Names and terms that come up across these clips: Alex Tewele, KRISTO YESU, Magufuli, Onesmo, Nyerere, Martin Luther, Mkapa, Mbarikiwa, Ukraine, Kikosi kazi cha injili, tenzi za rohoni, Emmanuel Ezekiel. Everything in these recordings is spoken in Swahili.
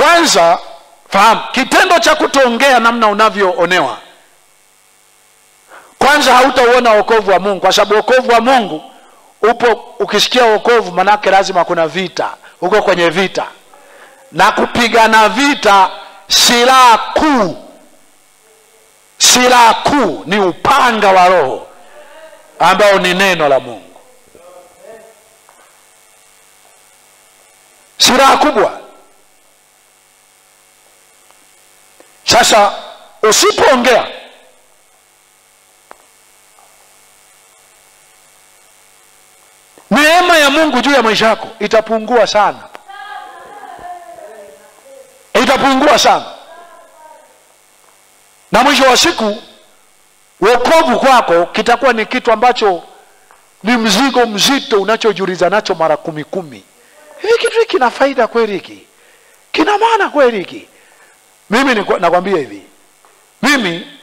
Kwanza fahamu kitendo cha kutoongea namna unavyoonewa. Kwanza hautauona wokovu wa Mungu, kwa sababu wokovu wa Mungu upo. Ukisikia wokovu maana yake lazima kuna vita, uko kwenye vita. Na kupigana vita, silaha kuu, silaha kuu ni upanga wa Roho ambao ni neno la Mungu. Silaha kubwa. Sasa usipoongea, neema ya Mungu juu ya maisha yako itapungua sana. Itapungua sana. Na mwisho wa siku wokovu kwako kitakuwa ni kitu ambacho ni mzigo mzito unachojiuliza nacho mara 10. Hivi kitu kina faida kweli hiki? Kina maana kweli hiki? Mimi nakwambia hivi. Mimi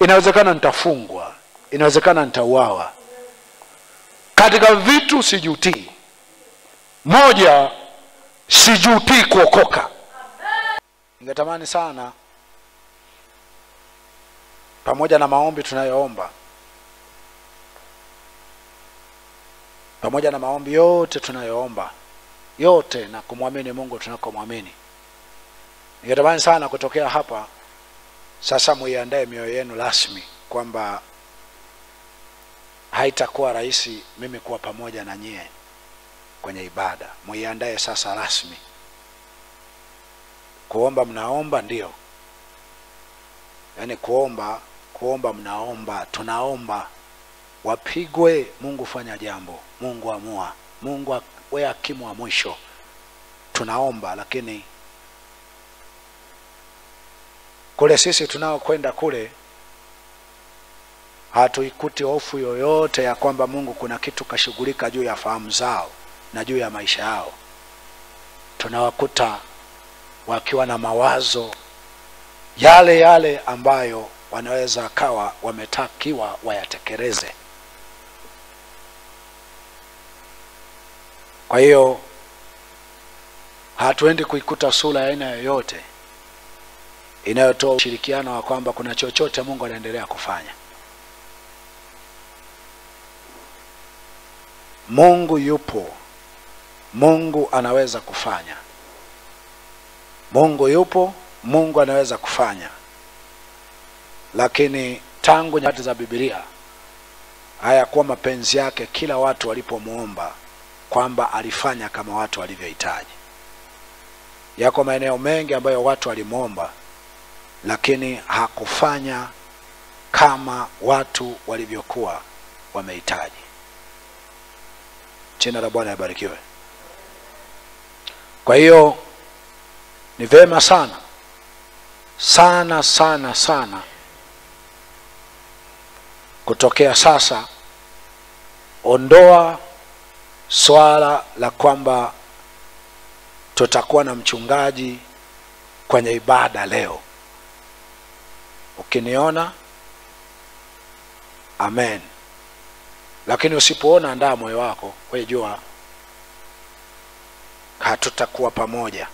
inawezekana nitafungwa, inawezekana nitauawa. Katika vitu sijutii. Moja, sijutii kuokoka. Ningetamani sana pamoja na maombi tunayoomba, pamoja na maombi yote tunayoomba, yote na kumwamini Mungu tunakomwamini, ningetamani sana kutokea hapa sasa muiandae mioyo yenu rasmi kwamba haitakuwa rahisi mimi kuwa pamoja na nyie kwenye ibada. Muiandae sasa rasmi. Kuomba mnaomba, ndio. Yani kuomba mnaomba, tunaomba wapigwe. Mungu fanya jambo, Mungu amua, Mungu wewe hakimu wa mwisho. Tunaomba, lakini kule sisi tunaokwenda kule hatuikuti hofu yoyote ya kwamba Mungu kuna kitu kashughulika juu ya fahamu zao na juu ya maisha yao. Tunawakuta wakiwa na mawazo yale yale ambayo wanaweza kawa wametakiwa wayatekeleze. Kwa hiyo hatuendi kuikuta sura ya aina yoyote inayotoa ushirikiano wa kwamba kuna chochote Mungu anaendelea kufanya. Mungu yupo, Mungu anaweza kufanya. Mungu yupo, Mungu anaweza kufanya. Lakini tangu nyakati za Biblia hayakuwa mapenzi yake kila watu walipomuomba kwamba alifanya kama watu walivyohitaji. Yako maeneo mengi ambayo watu walimuomba lakini hakufanya kama watu walivyokuwa wamehitaji. Jina la Bwana libarikiwe. Kwa hiyo ni vema sana sana sana sana kutokea sasa, ondoa swala la kwamba tutakuwa na mchungaji kwenye ibada leo. Ukiniona amen, lakini usipoona andaa moyo wako, wewe jua hatutakuwa pamoja.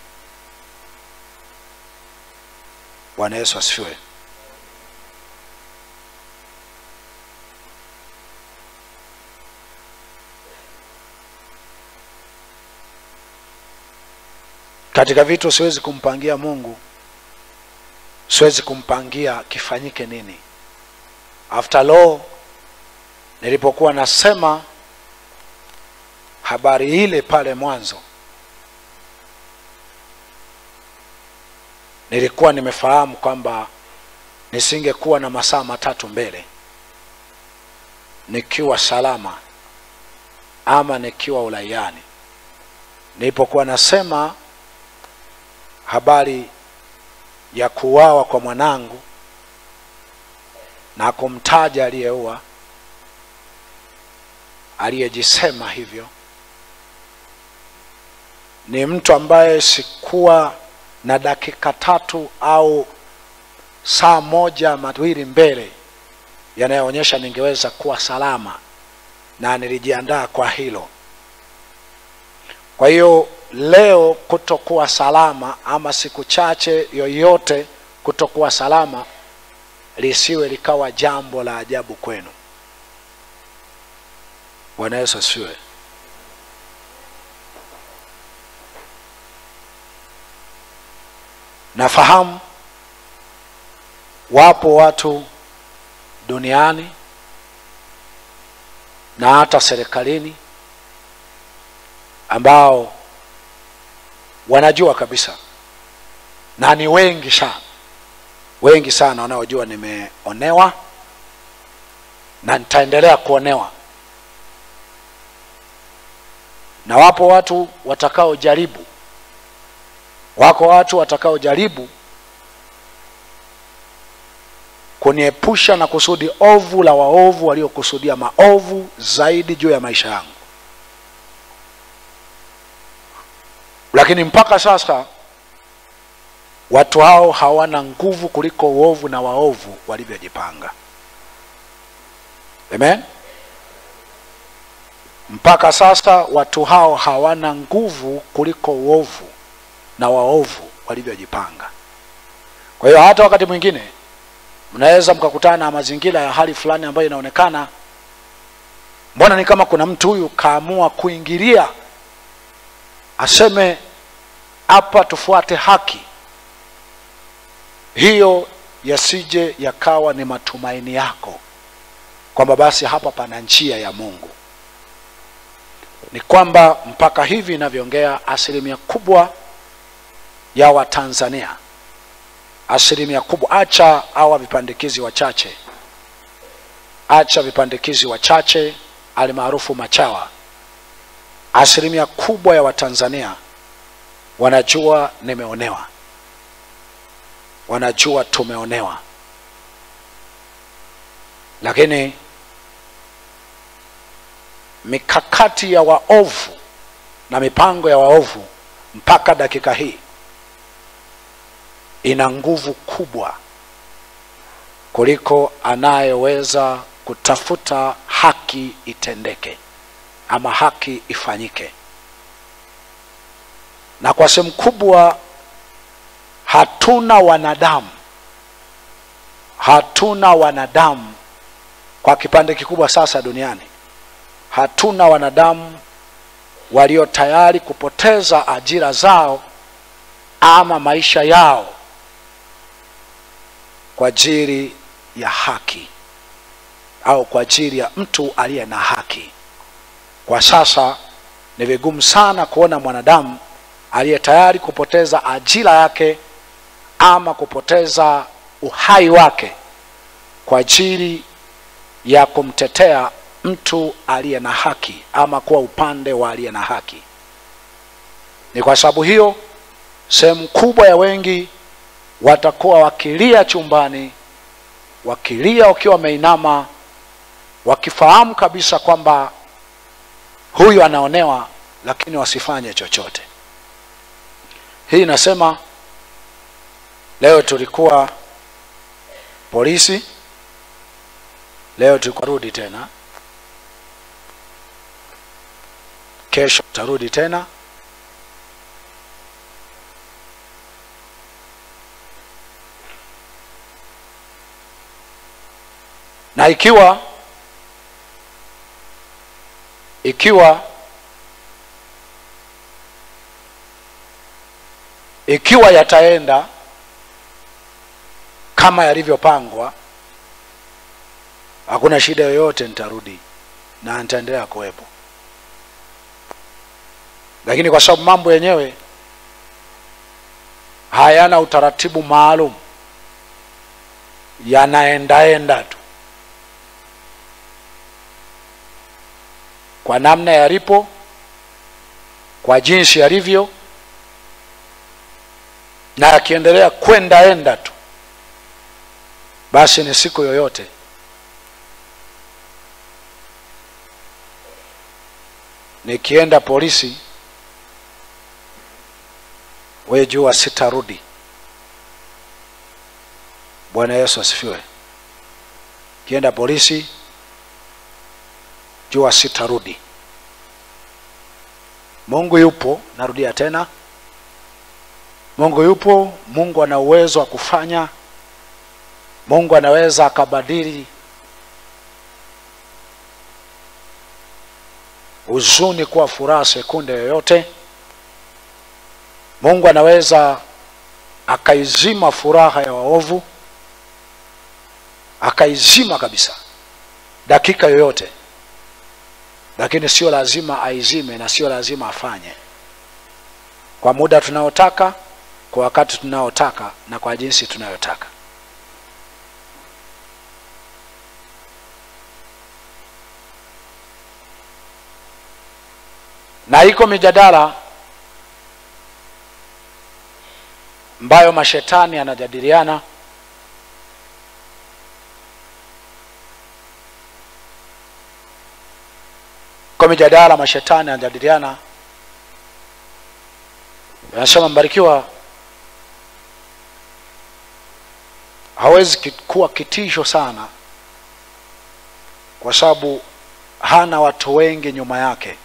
Bwana Yesu asifiwe. Katika vitu siwezi kumpangia Mungu, siwezi kumpangia kifanyike nini. After all, nilipokuwa nasema habari ile pale mwanzo, nilikuwa nimefahamu kwamba nisingekuwa na masaa 3 mbele nikiwa salama ama nikiwa ulaiani. Nilipokuwa nasema habari ya kuuawa kwa mwanangu na kumtaja aliyeua, aliyejisema hivyo ni mtu ambaye sikuwa na dakika 3 au saa 1 mbele yanayoonyesha ningeweza kuwa salama, na nilijiandaa kwa hilo. Kwa hiyo leo kutokuwa salama ama siku chache yoyote kutokuwa salama lisiwe likawa jambo la ajabu kwenu. Bwana Yesu asifiwe. Nafahamu wapo watu duniani na hata serikalini ambao wanajua kabisa, na ni wengi sana, wengi sana wanaojua nimeonewa na nitaendelea kuonewa, na wapo watu watakao jaribu, wako watu watakao jaribu kuniepusha na kusudi ovu la waovu waliokusudia maovu zaidi juu ya maisha yangu. Lakini mpaka sasa watu hao hawana nguvu kuliko uovu na waovu walivyojipanga. Amen. Mpaka sasa watu hao hawana nguvu kuliko uovu na waovu walivyojipanga. Kwa hiyo hata wakati mwingine mnaweza mkakutana na mazingira ya hali fulani ambayo inaonekana mbona ni kama kuna mtu huyu kaamua kuingilia, aseme hapa tufuate haki. Hiyo yasije yakawa ni matumaini yako kwamba basi hapa pana njia ya Mungu. Ni kwamba mpaka hivi ninavyoongea, asilimia kubwa ya Watanzania, asilimia kubwa, acha hawa vipandikizi wachache, acha vipandikizi wachache alimaarufu machawa, asilimia kubwa ya Watanzania wanajua nimeonewa, wanajua tumeonewa. Lakini mikakati ya waovu na mipango ya waovu mpaka dakika hii ina nguvu kubwa kuliko anayeweza kutafuta haki itendeke ama haki ifanyike. Na kwa sehemu kubwa hatuna wanadamu, hatuna wanadamu kwa kipande kikubwa sasa duniani, hatuna wanadamu walio tayari kupoteza ajira zao ama maisha yao kwa ajili ya haki au kwa ajili ya mtu aliye na haki. Kwa sasa ni vigumu sana kuona mwanadamu aliye tayari kupoteza ajira yake ama kupoteza uhai wake kwa ajili ya kumtetea mtu aliye na haki ama kwa upande wa aliye na haki. Ni kwa sababu hiyo sehemu kubwa ya wengi watakuwa wakilia chumbani, wakilia wakiwa wameinama, wakifahamu kabisa kwamba huyu anaonewa, lakini wasifanye chochote. Hii inasema leo tulikuwa polisi, leo tutarudi tena, kesho tutarudi tena, na ikiwa yataenda kama yalivyopangwa, hakuna shida yoyote, nitarudi na nitaendelea kuwepo. Lakini kwa sababu mambo yenyewe hayana utaratibu maalum, yanaendaenda tu kwa namna yalipo, kwa jinsi yalivyo, na yakiendelea kwenda tu, basi ni siku yoyote nikienda polisi wewe jua sitarudi. Bwana Yesu asifiwe. Kienda polisi jua sitarudi. Mungu yupo, narudia tena. Mungu yupo, Mungu ana uwezo wa kufanya. Mungu anaweza akabadili huzuni kuwa furaha sekunde yoyote. Mungu anaweza akaizima furaha ya waovu, akaizima kabisa dakika yoyote. Lakini sio lazima aizime na sio lazima afanye. Kwa muda tunaotaka, kwa wakati tunaotaka, na kwa jinsi tunayotaka. Na iko mijadala ambayo mashetani anajadiliana Anasema Mbarikiwa hawezi kuwa kitisho sana kwa sababu hana watu wengi nyuma yake.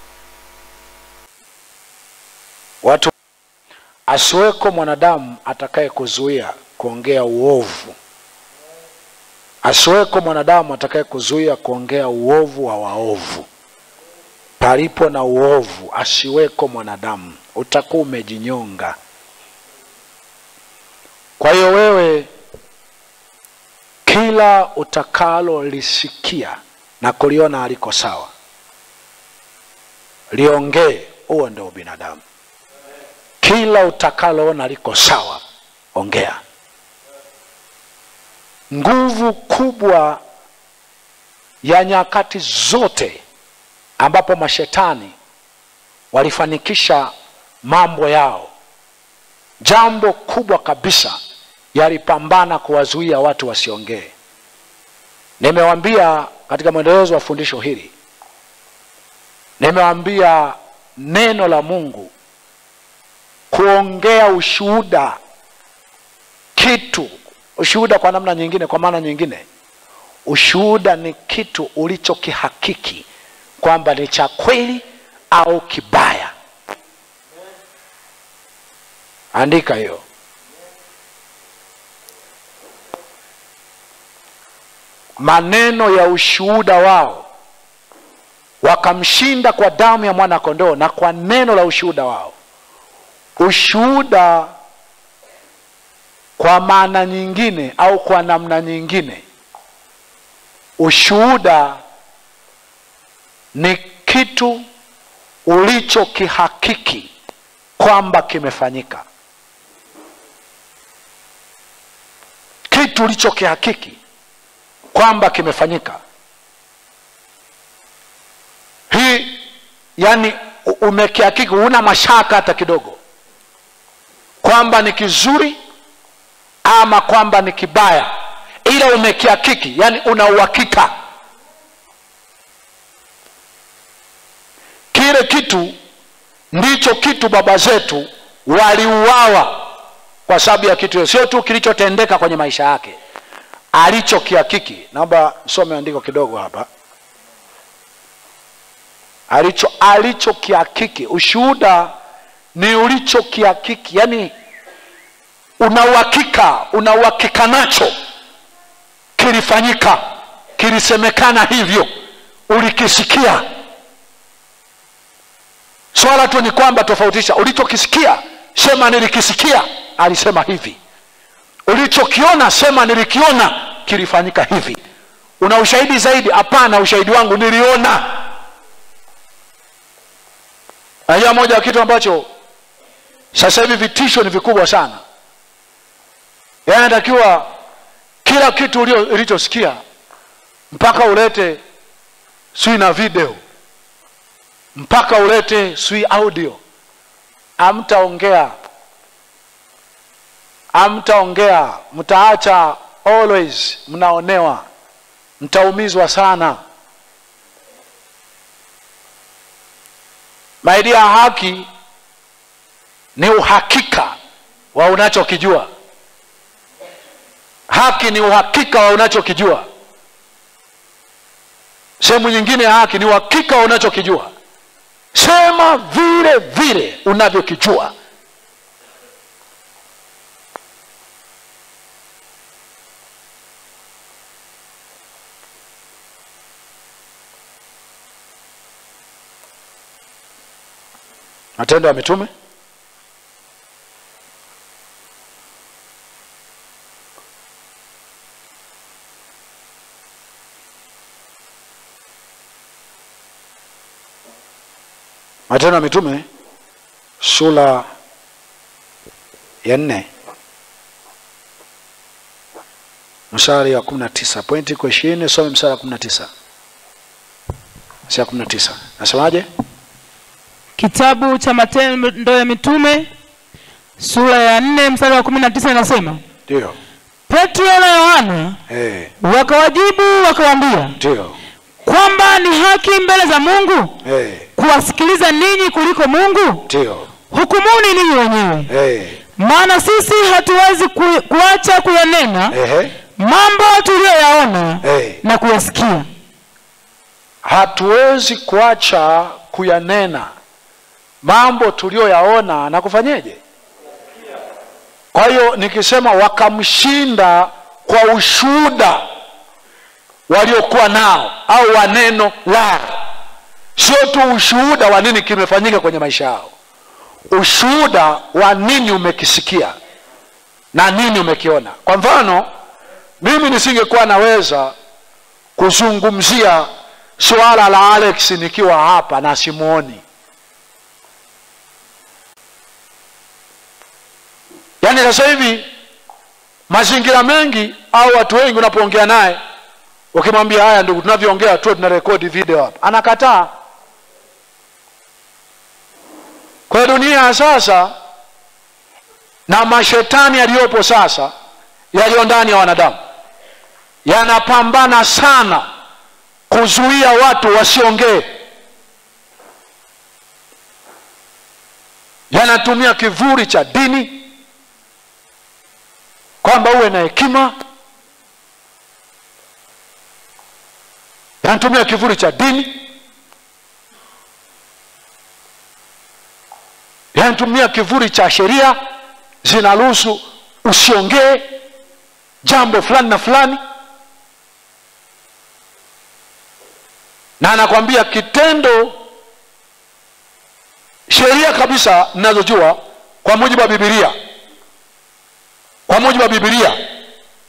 Watu asiweko mwanadamu atakaye kuzuia kuongea uovu. Asiweko mwanadamu atakaye kuzuia kuongea uovu wa waovu. Palipo na uovu asiweko mwanadamu, utakuwa umejinyonga. Kwa hiyo wewe kila utakalo lisikia na kuliona aliko sawa, liongee, huo ndio binadamu. Kila utakaloona liko sawa, ongea. Nguvu kubwa ya nyakati zote ambapo mashetani walifanikisha mambo yao, jambo kubwa kabisa yalipambana kuwazuia watu wasiongee. Nimewaambia katika mwendelezo wa fundisho hili, nimewaambia neno la Mungu kuongea ushuhuda, kitu ushuhuda kwa namna nyingine, kwa maana nyingine ushuhuda ni kitu ulichokihakiki kwamba ni cha kweli au kibaya. Andika hiyo. Maneno ya ushuhuda wao, wakamshinda kwa damu ya mwana kondoo na kwa neno la ushuhuda wao. Ushuhuda kwa maana nyingine au kwa namna nyingine, ushuhuda ni kitu ulicho kihakiki kwamba kimefanyika. Kitu ulicho kihakiki kwamba kimefanyika. Hii yani umekihakiki, una mashaka hata kidogo kwamba ni kizuri ama kwamba ni kibaya, ila umekihakiki, yani una uhakika. Kile kitu ndicho kitu baba zetu waliuawa kwa sababu ya kitu hiyo, sio tu kilichotendeka kwenye maisha yake, alichokihakiki. Naomba some andiko kidogo hapa. Alichokihakiki, ushuhuda ni ulichokihakiki, yani una uhakika nacho kilifanyika, kilisemekana hivyo, ulikisikia. Swala tu ni kwamba tofautisha ulichokisikia, sema nilikisikia, alisema hivi. Ulichokiona, sema nilikiona, kilifanyika hivi. Una ushahidi zaidi? Hapana, ushahidi wangu niliona. Haya moja ya kitu ambacho sasa hivi vitisho ni vikubwa sana. Yanatakiwa kila kitu ulichosikia mpaka ulete sui na video, mpaka ulete sui audio. Amtaongea, mtaacha always mnaonewa, mtaumizwa sana. Maadili ya haki ni uhakika wa unachokijua. Haki ni uhakika wa unachokijua. Sehemu nyingine ya haki ni uhakika wa unachokijua. Sema vile vile unavyokijua. Matendo ya Mitume sura ya 4 mstari wa 19. Pointi kwa 20 soma mstari wa 19. Sura 19. Nasemaje? Kitabu cha Matendo ya Mitume sura ya 4 mstari wa 19 inasema. Ndio. Petro na Yohana wakawajibu wakawaambia. Ndio. Kwamba ni haki mbele za Mungu kuwasikiliza ninyi kuliko Mungu. Ndio. Hukumuni ninyi wenyewe. Maana sisi hatuwezi kuacha kuyanena mambo tuliyoyaona na kuyasikia. Hatuwezi kuacha kuyanena mambo tuliyoyaona na kufanyeje? Kwa hiyo nikisema wakamshinda kwa ushuhuda waliokuwa nao au waneno lao. Sio tu ushuhuda wa nini kimefanyika kwenye maisha yao. Ushuhuda wa nini umekisikia na nini umekiona. Kwa mfano, mimi nisingekuwa naweza kuzungumzia swala la Alex nikiwa hapa na simuoni. Yaani sasa hivi mazingira mengi au watu wengi unapoongea naye, ukimwambia haya ndugu tunavyoongea tu tunarekodi video hapa, anakataa. Kwa dunia sasa na mashetani yaliyopo sasa yaliyo ndani ya wanadamu yanapambana sana kuzuia watu wasiongee. Yanatumia kivuli cha dini kwamba uwe na hekima. Yanatumia kivuli cha dini. Yanatumia kivuli cha sheria zinaruhusu usiongee jambo fulani na fulani. Na anakuambia kitendo sheria kabisa ninazojua kwa mujibu wa Biblia. Kwa mujibu wa Biblia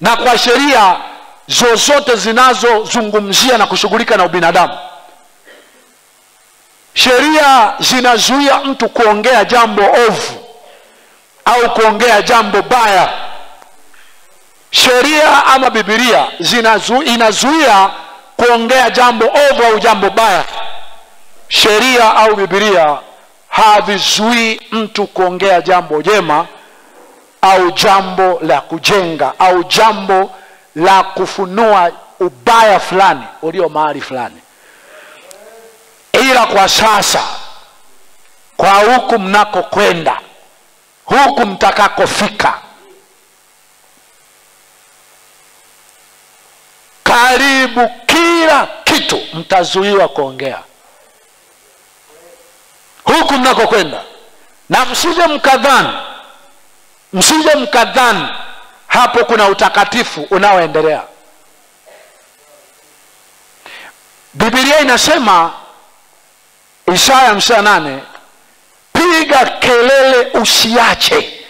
na kwa sheria zozote zinazozungumzia na kushughulika na ubinadamu, sheria zinazuia mtu kuongea jambo ovu au kuongea jambo baya. Sheria ama Biblia inazuia kuongea jambo ovu au jambo baya. Sheria au Biblia havizuii mtu kuongea jambo jema au jambo la kujenga au jambo la kufunua ubaya fulani ulio mahali fulani. Ila kwa sasa, kwa huku mnako kwenda, huku mtakako fika, karibu kila kitu mtazuiwa kuongea huku mnako kwenda. Na msije mkadhani hapo kuna utakatifu unaoendelea. Biblia inasema Isaya 58, piga kelele usiache.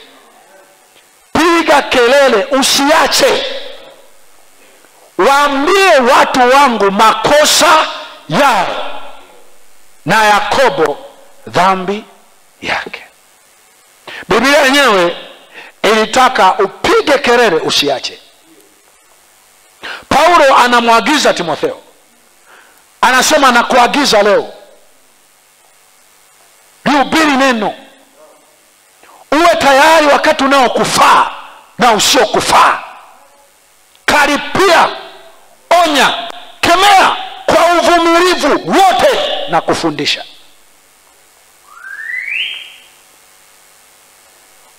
Piga kelele usiache. Waambie watu wangu makosa yao na Yakobo dhambi yake. Biblia yenyewe ilitaka upige kelele usiache. Paulo anamwagiza Timotheo, anasema na kuagiza leo hubiri neno, uwe tayari wakati unaokufaa na usio kufaa, karipia, onya, kemea kwa uvumilivu wote na kufundisha.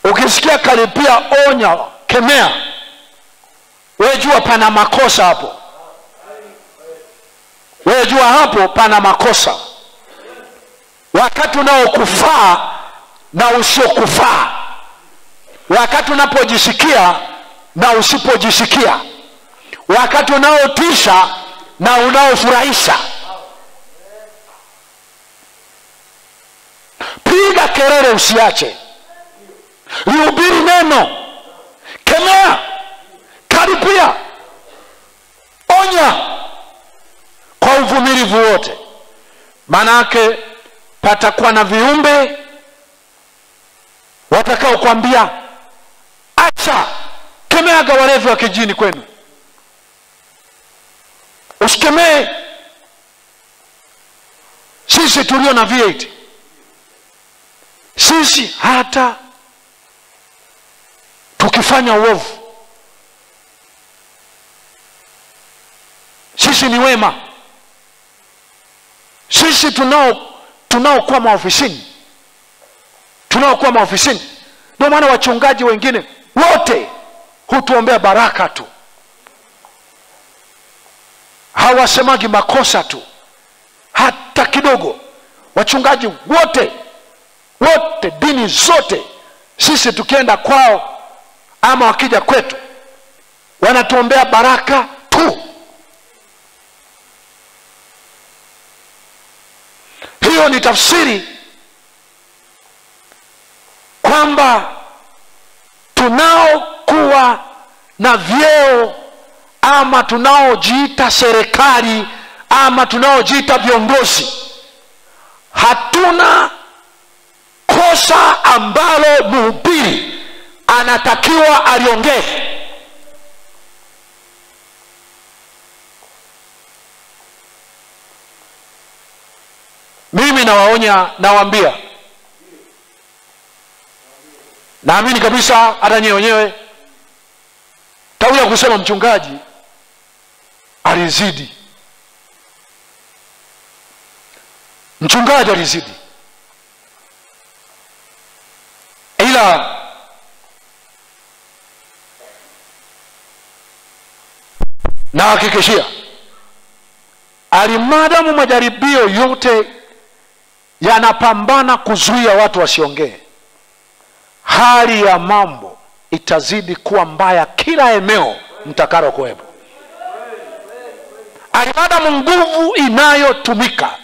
Ukisikia karipia, onya, kemea, wejua pana makosa hapo. Wejua hapo pana makosa. wakati unaokufaa na usiokufaa, wakati unapojisikia na usipojisikia, wakati unaotisha na unaofurahisha. Piga kelele, usiache. Lihubiri neno. Kemea, karipia, onya kwa uvumilivu wote. Manake patakuwa na viumbe watakao kuambia acha. Kemeaga walevi wa kijini kwenu. Usikemee sisi tulio na V8. Sisi hata tukifanya uovu, sisi ni wema. Sisi tunaokuwa maofisini. Tunaokuwa maofisini. Ndio maana wachungaji wengine wote hutuombea baraka tu. Hawasemagi makosa tu hata kidogo. Wachungaji wote dini zote, sisi tukienda kwao ama wakija kwetu, wanatuombea baraka tu. Hiyo ni tafsiri kwamba tunaokuwa na vyeo ama tunaojiita serikali ama tunaojiita viongozi, hatuna kosa ambalo mhubiri anatakiwa aliongee. Mimi nawaonya, nawaambia, naamini kabisa hata nyewe wenyewe tawia kusema mchungaji alizidi. Mchungaji alizidi. Ila na hakikishia alimadamu majaribio yote yanapambana kuzuia watu wasiongee, hali ya mambo itazidi kuwa mbaya kila eneo mtakalo kuwepo. Alimadamu nguvu inayotumika,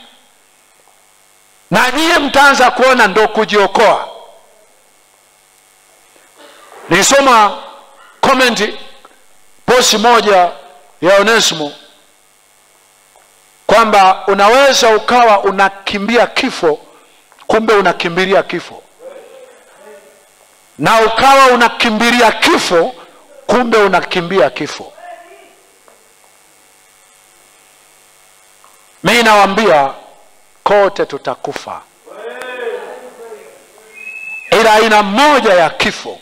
na nyie mtaanza kuona ndo kujiokoa. Nilisoma komenti posti moja ya Onesmo kwamba unaweza ukawa unakimbia kifo, kumbe unakimbilia kifo, na ukawa unakimbilia kifo, kumbe unakimbia kifo. Mimi nawaambia kote tutakufa, ila aina moja ya kifo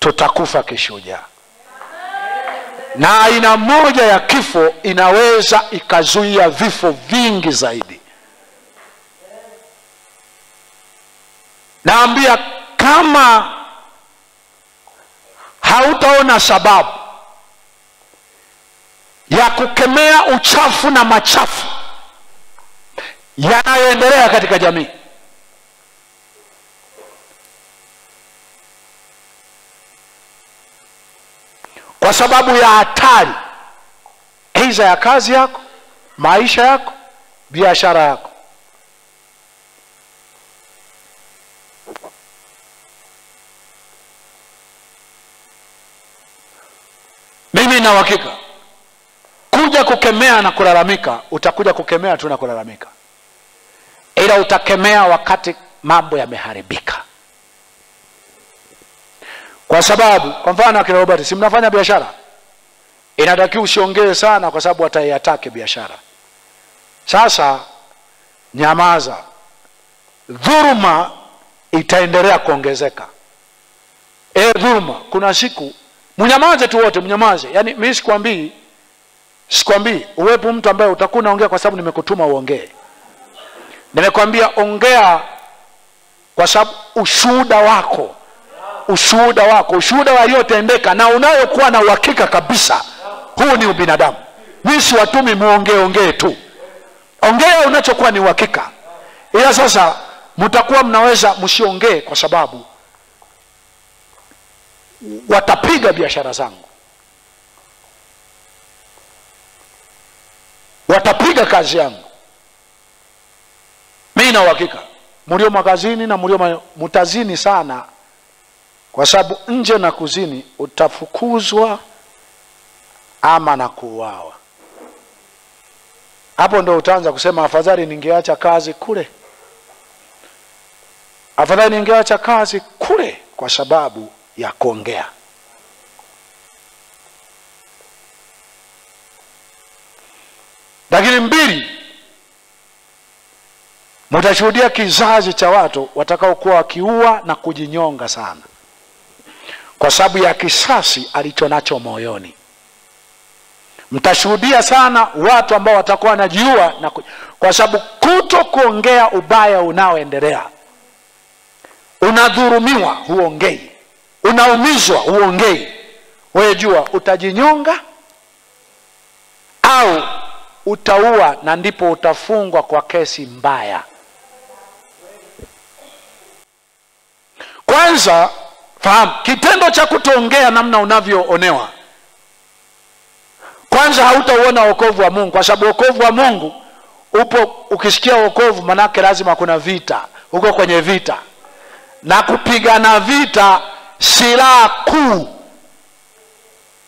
tutakufa kishujaa, na aina moja ya kifo inaweza ikazuia vifo vingi zaidi. Naambia kama hautaona sababu ya kukemea uchafu na machafu yanayoendelea katika jamii, kwa sababu ya hatari aidha ya kazi yako, maisha yako, biashara yako, mimi na hakika kuja kukemea na kulalamika, utakuja kukemea tu na kulalamika, ila utakemea wakati mambo yameharibika. Kwa sababu, kwa mfano akina Robert, si mnafanya biashara, inatakiwa usiongee sana kwa sababu atayatake biashara. Sasa nyamaza, dhuluma itaendelea kuongezeka. Dhuluma, kuna siku mnyamaze tu wote, mnyamaze. Yaani mimi sikwambii uwepo mtu ambaye utakuwa unaongea kwa sababu nimekutuma uongee. Nimekwambia ongea kwa sababu ushuhuda wako, ushuhuda waliotendeka na unayokuwa na uhakika kabisa. Huu ni ubinadamu. Mimi si watumi muongee tu. Ongea unachokuwa ni uhakika. Ila sasa mtakuwa mnaweza msiongee kwa sababu watapiga biashara zangu, watapiga kazi yangu. Mimi na uhakika mlio magazini na mlio mtazini sana, kwa sababu nje na kuzini utafukuzwa ama na kuuawa. Hapo ndo utaanza kusema afadhali ningeacha kazi kule. Afadhali ningeacha kazi kule kwa sababu ya kuongea. Lakini mbili, mtashuhudia kizazi cha watu watakao kuwa wakiua na kujinyonga sana kwa sababu ya kisasi alichonacho moyoni. Mtashuhudia sana watu ambao watakuwa wanajiua na kwa sababu kuto kuongea ubaya unaoendelea. Unadhurumiwa huongei, unaumizwa huongei. Wewe jua utajinyonga au utaua, na ndipo utafungwa kwa kesi mbaya. Kwanza fahamu kitendo cha kutoongea namna unavyoonewa. Kwanza hautaona wokovu wa Mungu, kwa sababu wokovu wa Mungu upo. Ukisikia wokovu maana yake lazima kuna vita, uko kwenye vita. Na kupigana vita, silaha kuu,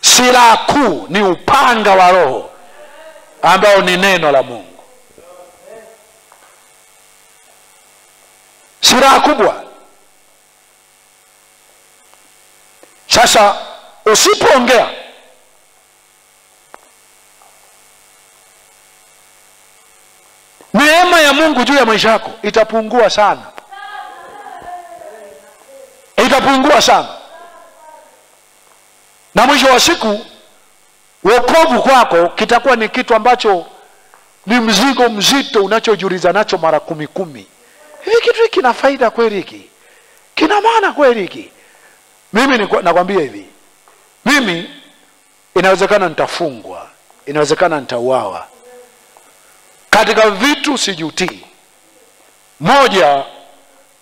silaha kuu ni upanga wa Roho ambao ni neno la Mungu. Silaha kubwa. Sasa usipoongea neema ya Mungu juu ya maisha yako itapungua sana. Itapungua sana. Na mwisho wa siku wokovu kwako kitakuwa ni kitu ambacho ni mzigo mzito unachojiuliza nacho mara 10. Hivi kitu kina faida kweli hiki? Kina maana kweli hiki? Mimi nakwambia hivi. Mimi inawezekana nitafungwa, inawezekana nitauawa. Katika vitu sijutii. Moja,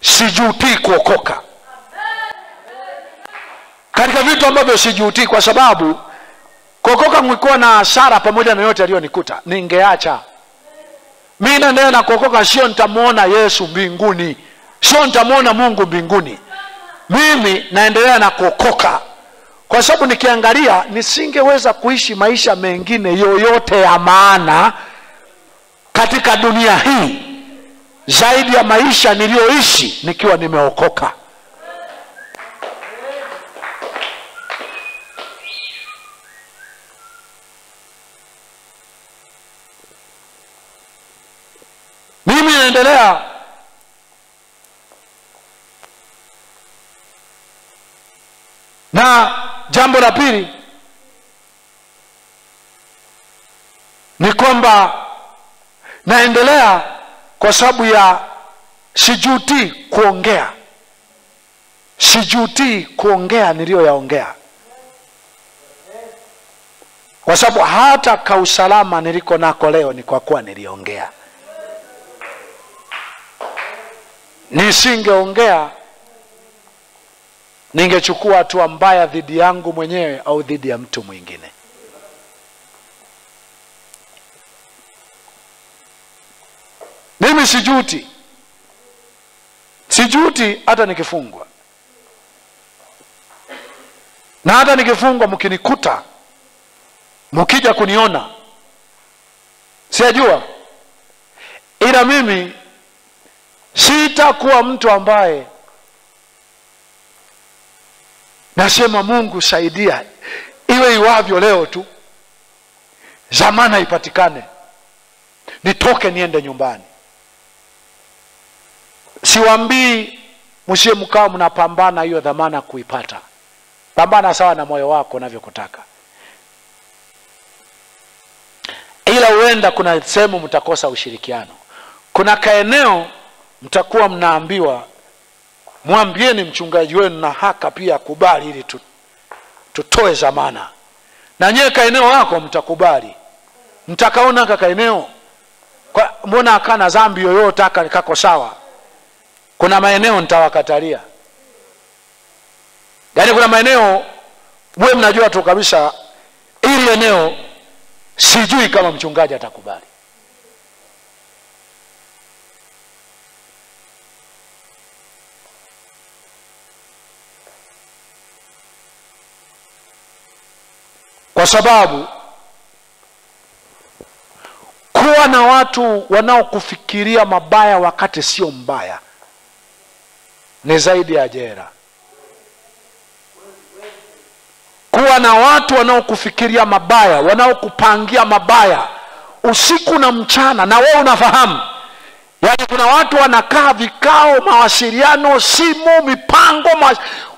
sijutii kuokoka. Katika vitu ambavyo sijutii, kwa sababu kuokoka mlikuwa na hasara pamoja na yote aliyonikuta. Ningeacha. Mimi naendelea na kuokoka, sio nitamuona Yesu mbinguni, sio nitamuona Mungu mbinguni. Mimi naendelea na kuokoka kwa sababu nikiangalia nisingeweza kuishi maisha mengine yoyote ya maana katika dunia hii zaidi ya maisha niliyoishi nikiwa nimeokoka. Mimi naendelea na jambo la pili ni kwamba naendelea kwa sababu ya sijuti kuongea. Sijuti kuongea niliyoyaongea. Kwa sababu hata kwa usalama niliko nako leo ni kwa kuwa niliongea. Nisingeongea ningechukua hatua mbaya dhidi yangu mwenyewe au dhidi ya mtu mwingine. Mimi sijuti. Sijuti hata nikifungwa. Na hata nikifungwa mkinikuta, mkija kuniona, sijua. Ila mimi sitakuwa mtu ambaye nasema Mungu saidia, iwe iwavyo leo tu, zamana ipatikane, nitoke niende nyumbani. Siwaambii msiye mkao mnapambana hiyo dhamana kuipata. Pambana sawa na moyo wako unavyokutaka. Ila huenda kuna sehemu mtakosa ushirikiano. Kuna kaeneo mtakuwa mnaambiwa mwambieni mchungaji wenu na haka pia kubali ili tutoe dhamana. Na nyewe kaeneo wako mtakubali. Mtakaona kaka eneo Kwa mbona akana zambi yoyote aka nikako sawa. Kuna maeneo nitawakatalia. Yaani kuna maeneo wewe mnajua tu kabisa ili eneo sijui kama mchungaji atakubali. Kwa sababu kuwa na watu wanaokufikiria mabaya wakati sio mbaya ni zaidi ya jera. Kuwa na watu wanaokufikiria mabaya, wanaokupangia mabaya usiku na mchana na wewe unafahamu. Yaani kuna watu wanakaa vikao, mawasiliano, simu, mipango,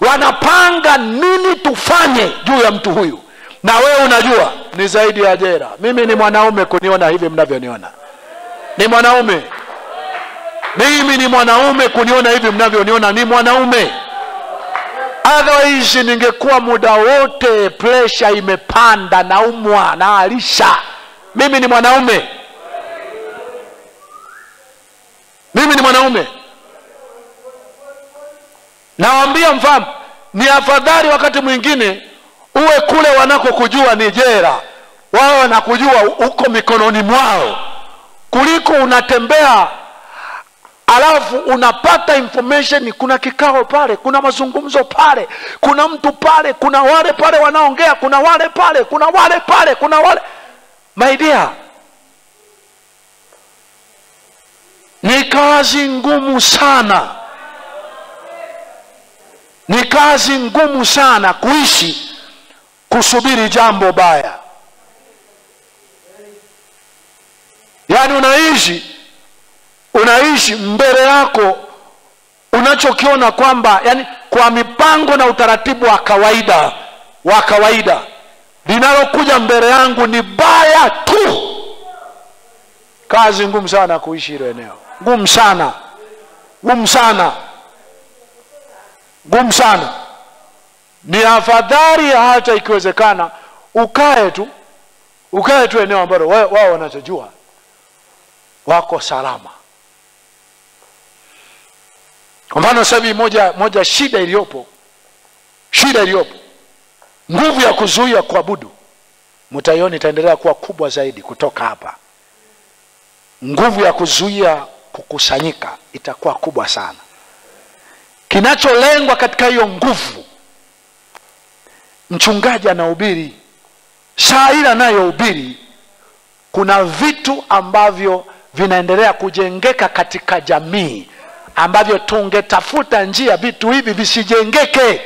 wanapanga nini tufanye juu ya mtu huyu. Na wewe unajua ni zaidi ya jera. Mimi ni mwanaume kuniona hivi mnavyoniona. Ni mwanaume. Mimi ni mwanaume kuniona hivi mnavyoniona ni mwanaume. Otherwise ningekuwa muda wote pressure imepanda na umwa na alisha. Mimi ni mwanaume. Mimi ni mwanaume. Nawaambia mfahamu ni afadhali wakati mwingine uwe kule wanakokujua ni jela, wao wanakujua uko mikononi mwao, kuliko unatembea alafu unapata information. Kuna kikao pale, kuna mazungumzo pale, kuna mtu pale, kuna wale pale wanaongea, kuna wale pale, kuna wale pale, kuna wale. My dear, ni kazi ngumu sana. Ni kazi ngumu sana kuishi kusubiri jambo baya. Yaani unaishi mbele yako unachokiona kwamba yani kwa mipango na utaratibu wa kawaida linalokuja mbele yangu ni baya tu. Kazi ngumu sana kuishi hilo eneo. Ngumu sana. Ni afadhali hata ikiwezekana ukae tu eneo ambalo wao wanachojua wako salama. Kwa maana sababu moja shida iliyopo nguvu ya kuzuia kuabudu, mtaiona itaendelea kuwa kubwa zaidi kutoka hapa. Nguvu ya kuzuia kukusanyika itakuwa kubwa sana. Kinacholengwa katika hiyo nguvu, mchungaji anahubiri, shahiri anayohubiri, kuna vitu ambavyo vinaendelea kujengeka katika jamii ambavyo tungetafuta njia vitu hivi visijengeke.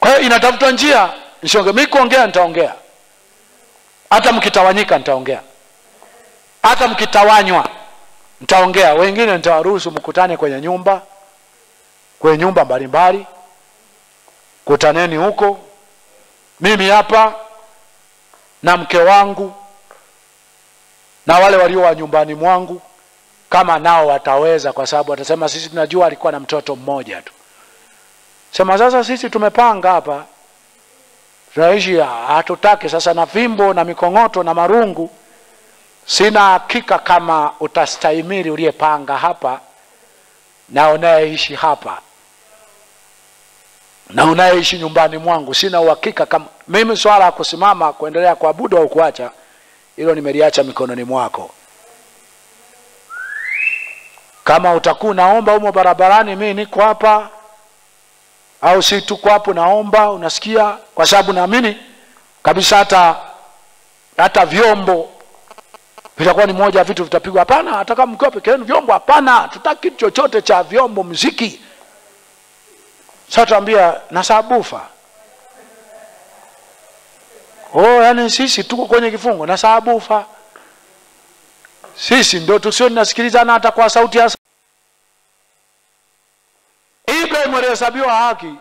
Kwa hiyo inatafuta njia, mimi kuongea nitaongea. Hata mkitawanyika nitaongea. Hata mkitawanywa nitaongea. Wengine nitawaruhusu mkutane kwenye nyumba mbalimbali. Kutaneni huko. Mimi hapa na mke wangu na wale walio wa nyumbani mwangu, kama nao wataweza, kwa sababu atasema sisi tunajua alikuwa na mtoto mmoja tu. Sema sasa sisi tumepanga hapa tunaishi, hatutaki sasa na fimbo na mikongoto na marungu. Sina hakika kama utastahimili uliyepanga hapa na unayeishi hapa na unayeishi nyumbani mwangu. Sina uhakika kama mimi, swala ya kusimama kuendelea kuabudu au kuacha, hilo nimeliacha mikononi mwako. Kama utakuwa naomba umo barabarani, mimi niko hapa, au si tu hapo naomba, unasikia? Kwa sababu naamini kabisa hata vyombo vitakuwa ni moja vitu vitapigwa. Hapana, hata kama mko peke yenu vyombo hapana, tutaki chochote cha vyombo, muziki. Sasa tuambia na sabufa. Oh, yani sisi tuko kwenye kifungo na sabufa. Sisi ndio tusionasikilizana hata kwa sauti ya Ibrahim alihesabiwa haki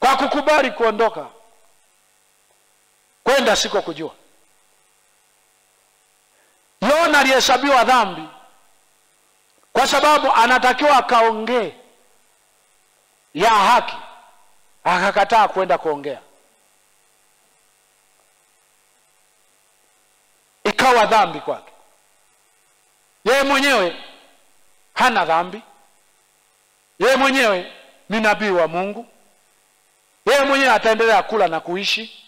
kwa kukubali kuondoka kwenda siko kujua. Yona alihesabiwa dhambi kwa sababu anatakiwa kaongee ya haki akakataa kwenda kuongea. Ikawa dhambi kwake. Yeye mwenyewe hana dhambi. Yeye mwenyewe ni nabii wa Mungu. Yeye mwenyewe ataendelea kula na kuishi.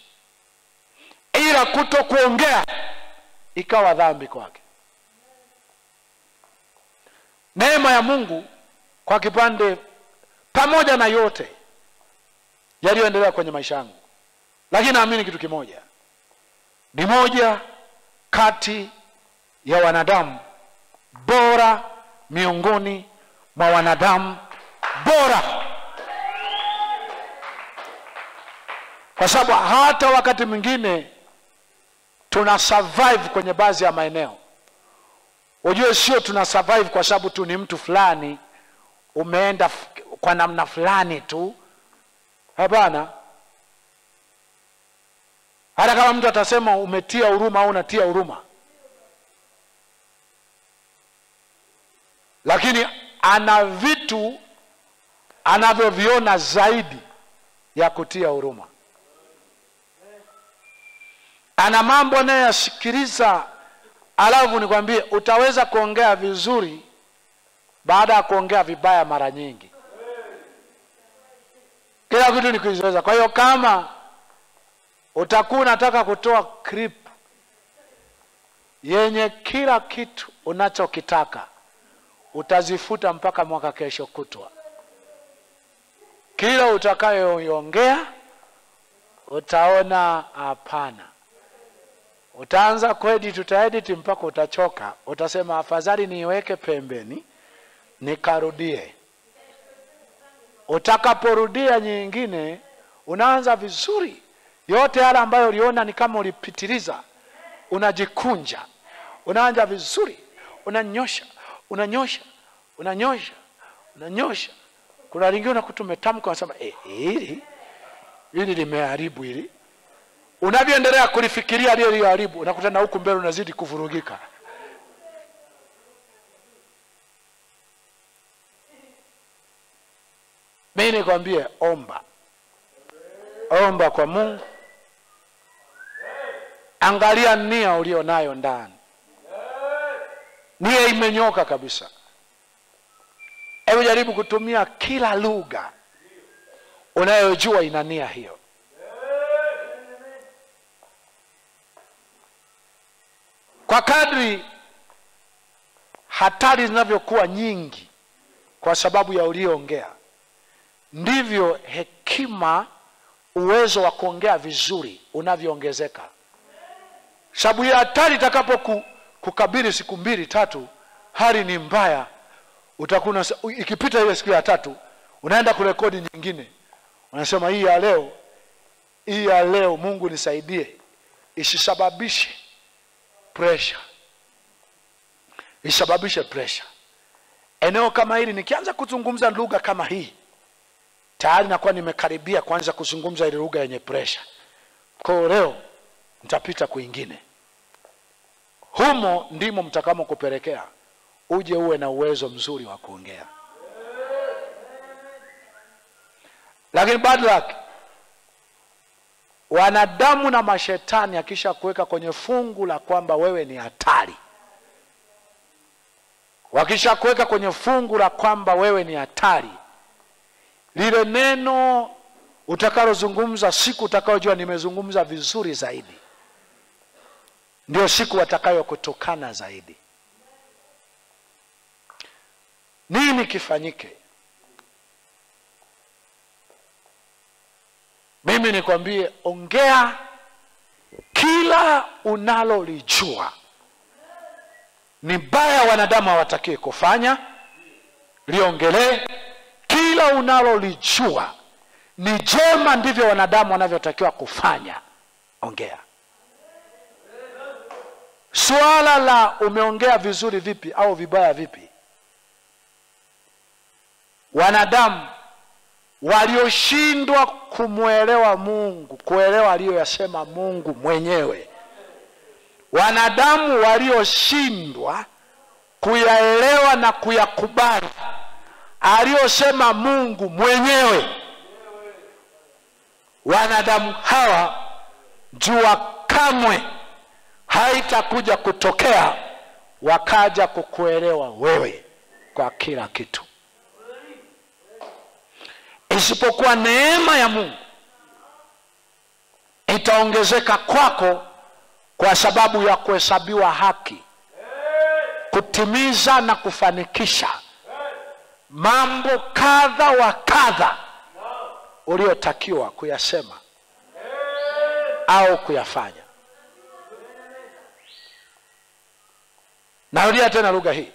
Ila kutokuongea ikawa dhambi kwake. Neema ya Mungu kwa kipande, pamoja na yote yaliyoendelea kwenye maisha yangu, lakini naamini kitu kimoja. Ni moja kati ya wanadamu bora miongoni mwa wanadamu bora. Kwa sababu hata wakati mwingine tuna survive kwenye baadhi ya maeneo. Ujue sio tuna survive kwa sababu tu ni mtu fulani, umeenda kwa namna fulani tu. Hapana. Hata kama mtu atasema umetia huruma au unatia huruma, lakini ana vitu anavyoviona zaidi ya kutia huruma. Ana mambo naye asikiliza. Alafu nikwambie, utaweza kuongea vizuri baada ya kuongea vibaya mara nyingi. Kila kitu ni kuizoeza. Kwa hiyo kama utakuwa unataka kutoa clip yenye kila kitu unachokitaka, utazifuta mpaka mwaka kesho kutwa. Kila utakayoongea utaona hapana. Utaanza kuedit, utaedit mpaka utachoka. Utasema afadhali niweke pembeni nikarudie. Utakaporudia nyingine unaanza vizuri. Yote yale ambayo uliona ni kama ulipitiliza, unajikunja. Unaanza vizuri, unanyosha, unanyosha, unanyosha, unanyosha. Kuna lingine unakuta umetamka unasema hili limeharibu hili. Unavyoendelea kulifikiria lile liliharibu, unakuta na huku mbele unazidi kuvurugika. Mimi nikwambie, omba. Omba kwa Mungu. Angalia nia ulionayo ndani. Nia imenyoka kabisa. Hebu jaribu kutumia kila lugha unayojua ina nia hiyo. Kwa kadri hatari zinavyokuwa nyingi kwa sababu ya uliyoongea, ndivyo hekima, uwezo wa kuongea vizuri unavyoongezeka. Sababu ya hatari itakapo kukabili siku 2-3 hali ni mbaya, utakuna ikipita ile siku ya 3 unaenda kurekodi nyingine. Unasema hii ya leo Mungu nisaidie isisababishe pressure. Isababishe pressure. Eneo kama hili nikianza kuzungumza lugha kama hii, tayari nakuwa nimekaribia kuanza kuzungumza ile lugha yenye pressure. Kwa leo nitapita kwingine. Humo ndimo mtakamo kupelekea uje uwe na uwezo mzuri wa kuongea. Lakini bad luck, wanadamu na mashetani akisha kuweka kwenye fungu la kwamba wewe ni hatari. Wakisha kuweka kwenye fungu la kwamba wewe ni hatari, lile neno utakalozungumza siku utakayojua nimezungumza vizuri zaidi, ndio siku watakayokutukana zaidi. Nini kifanyike? Mimi nikwambie, ongea kila unalolijua ni baya wanadamu hawatakiwi kufanya. Liongelee kila unalolijua ni jema, ndivyo wanadamu wanavyotakiwa kufanya. Ongea. Swala la umeongea vizuri vipi au vibaya vipi, wanadamu walioshindwa kumuelewa Mungu, kuelewa aliyoyasema Mungu mwenyewe, wanadamu walioshindwa kuyaelewa na kuyakubali aliyosema Mungu mwenyewe, wanadamu hawa jua kamwe haitakuja kutokea wakaja kukuelewa wewe kwa kila kitu, isipokuwa neema ya Mungu itaongezeka kwako kwa sababu ya kuhesabiwa haki, kutimiza na kufanikisha mambo kadha wa kadha uliotakiwa kuyasema au kuyafanya. Narudia tena lugha hii.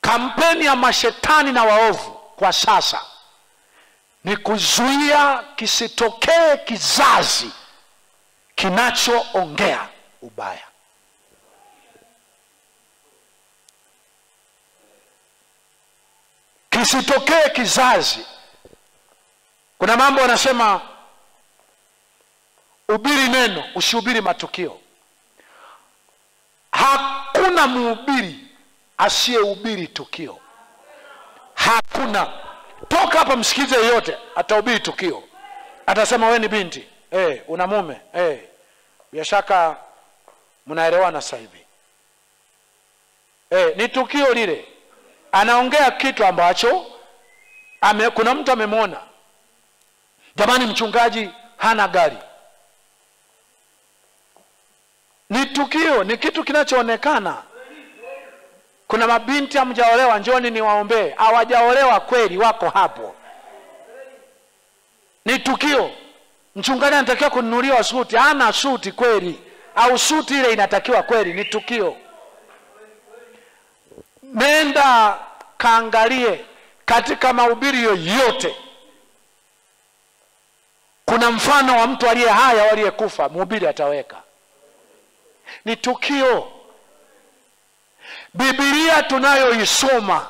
Kampeni ya mashetani na waovu kwa sasa ni kuzuia kisitokee kizazi kinachoongea ubaya. Kisitokee kizazi. Kuna mambo wanasema ubiri neno, usihubiri matukio. Hakuna mhubiri asiyehubiri tukio. Hakuna. Toka hapa msikize yote, atahubiri tukio. Atasema wewe ni binti, una mume, bila shaka mnaelewana sasa hivi. Ni tukio lile. Anaongea kitu ambacho kuna mtu amemwona. Jamani, mchungaji hana gari. Ni tukio, ni kitu kinachoonekana. Kuna mabinti hamjaolewa, njoni niwaombee. Hawajaolewa kweli, wako hapo. Ni tukio. Mchungaji anatakiwa kununuliwa suti, hana suti kweli, au suti ile inatakiwa kweli. Ni tukio. Nenda kaangalie katika mahubiri yoyote. Kuna mfano wa mtu aliye haya au aliyekufa, mhubiri ataweka. Ni tukio. Biblia tunayoisoma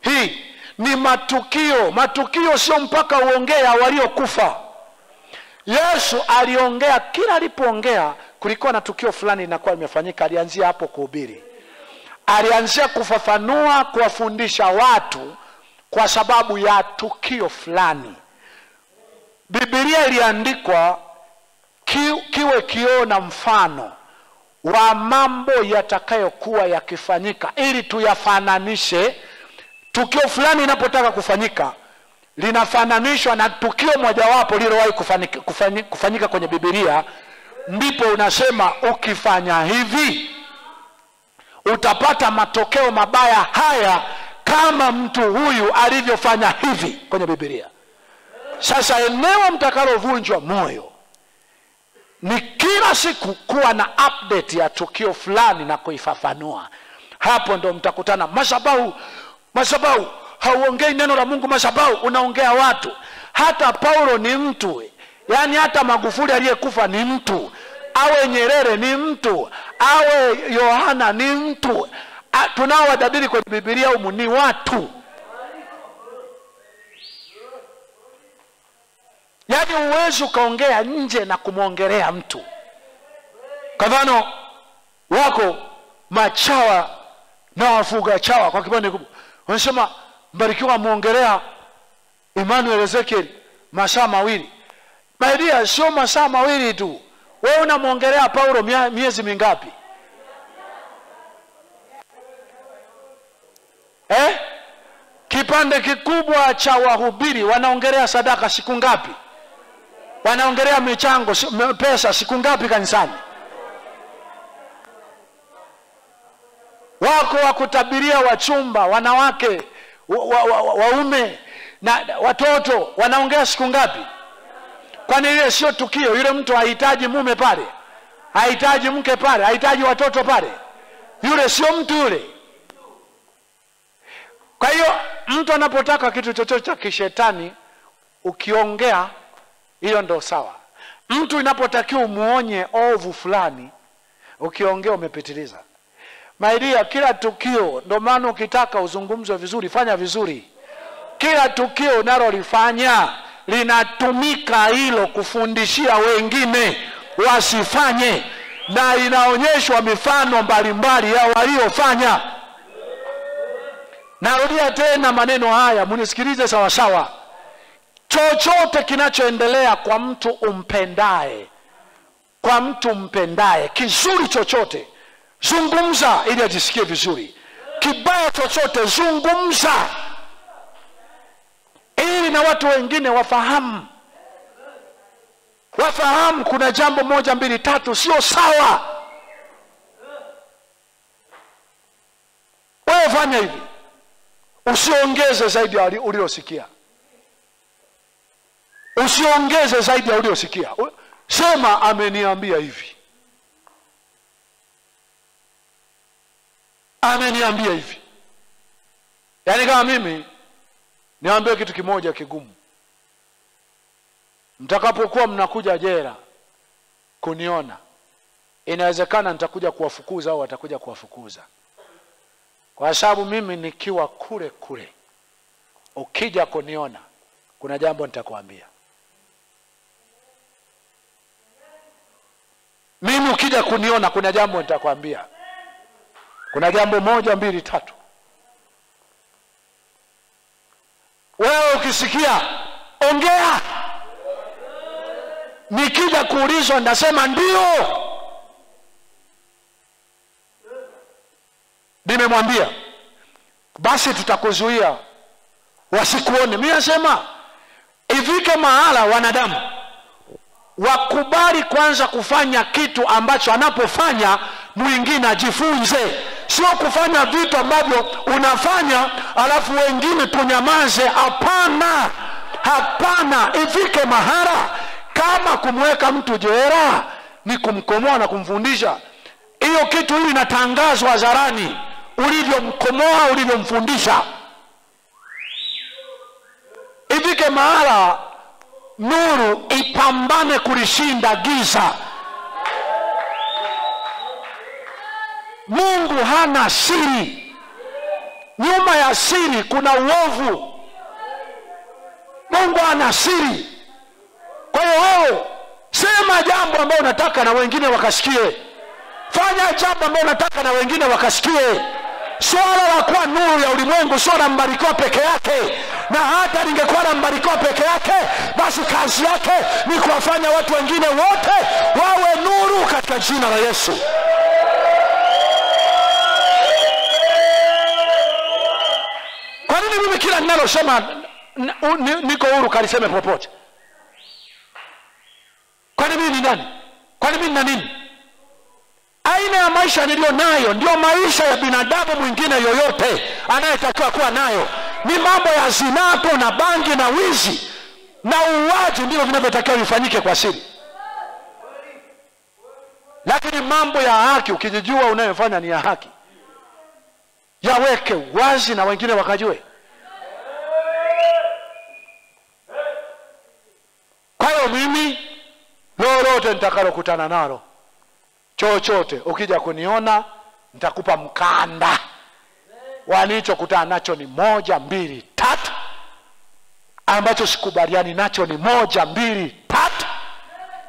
hii ni matukio. Matukio sio mpaka uongea waliokufa. Yesu aliongea, kila alipoongea kulikuwa na tukio fulani linakuwa limefanyika. Alianzia hapo kuhubiri. Alianzia kufafanua, kuwafundisha watu kwa sababu ya tukio fulani. Biblia iliandikwa kiwe kioo na mfano wa mambo yatakayokuwa yakifanyika, ili tuyafananishe. Tukio fulani inapotaka kufanyika linafananishwa na tukio mojawapo lililowahi kufanyika kwenye Biblia. Ndipo unasema ukifanya hivi utapata matokeo mabaya haya kama mtu huyu alivyofanya hivi kwenye Biblia. Sasa eneo mtakalovunjwa moyo ni kila siku kuwa na update ya tukio fulani na kuifafanua. Hapo ndo mtakutana. Masabau hauongei neno la Mungu, masabau unaongea watu. Hata Paulo ni mtu, yani hata Magufuli aliyekufa ni mtu, awe Nyerere ni mtu, awe Yohana ni mtu. Tunaowadadili kwenye Biblia humu ni watu. Yaani uwezo kaongea nje na kumwongelea mtu. Kwa mfano wako machawa na wafuga chawa kwa kipande kubwa. Wanasema Mbarikiwa muongelea Emmanuel Ezekiel masaa mawili. Biblia sio masaa mawili tu. Wewe unamwongelea Paulo miezi mingapi? Kipande kikubwa cha wahubiri wanaongelea sadaka siku ngapi? Wanaongelea michango, pesa siku ngapi kanisani? Wako wakutabiria wachumba, wanawake, waume na watoto, wanaongea siku ngapi? Kwani ile sio tukio? Yule mtu hahitaji mume pale, hahitaji mke pale, hahitaji watoto pale. Yule sio mtu yule. Kwa hiyo mtu anapotaka kitu chochote cha kishetani ukiongea, hiyo ndio sawa. Mtu inapotakiwa umuonye ovu fulani, ukiongea umepitiliza. Maidia kila tukio, ndio maana ukitaka uzungumzwe vizuri, fanya vizuri. Kila tukio unalolifanya linatumika hilo kufundishia wengine wasifanye, na inaonyeshwa mifano mbalimbali ya waliofanya. Narudia tena maneno haya, munisikilize sawa sawa. Chochote kinachoendelea kwa mtu umpendaye, kizuri chochote zungumza ili ajisikie vizuri. Kibaya chochote zungumza ili na watu wengine wafahamu. Kuna jambo moja mbili tatu sio sawa. Wewe fanya hivi, usiongeze zaidi ya uliosikia. Sema ameniambia hivi. Yaani kama mimi niambie kitu kimoja kigumu. Mtakapokuwa mnakuja jela kuniona, inawezekana nitakuja kuwafukuza au watakuja kuwafukuza. Kwa sababu mimi nikiwa kule kule, ukija kuniona, kuna jambo nitakwambia. Mimi ukija kuniona kuna jambo nitakwambia. Kuna jambo moja mbili tatu. Wewe ukisikia ongea. Nikija kuulizwa ndasema ndio. Nimemwambia. Basi tutakuzuia wasikuone. Mimi nasema ifike mahala wanadamu wakubali kwanza kufanya kitu ambacho anapofanya mwingine ajifunze, sio kufanya vitu ambavyo unafanya alafu wengine tunyamaze. Hapana, hapana. Ifike mahara kama kumweka mtu jela ni kumkomoa na kumfundisha hiyo kitu, ili natangazwa hadharani ulivyomkomoa, ulivyomfundisha. Ifike mahara nuru ipambane kulishinda giza. Mungu hana siri. Nyuma ya siri kuna uovu. Mungu hana siri. Kwa hiyo sema jambo ambalo unataka na wengine wakasikie. Fanya jambo ambalo unataka na wengine wakasikie. Swala la kuwa nuru ya ulimwengu sio la Mbarikiwa peke yake. Na hata ningekuwa na Mbarikiwa peke yake, basi kazi yake ni kuwafanya watu wengine wote wawe nuru katika jina la Yesu. Kwa nini mimi kila ninalosema niko huru kaliseme popote? Kwa nini mimi ni nani? Aina ya maisha nilio nayo ndio maisha ya binadamu mwingine yoyote anayetakiwa kuwa nayo. Ni mambo ya zinapo na bangi na wizi na uwaji ndivyo vinavyotakiwa vifanyike kwa siri. Lakini mambo ya haki, ukijijua unayofanya ni ya haki, yaweke wazi na wengine wakajue. Kwa hiyo mimi lolote nitakalokutana nalo, chochote ukija kuniona, nitakupa mkanda. Walichokutana nacho ni moja mbili tatu. Ambacho sikubaliani nacho ni moja mbili tatu.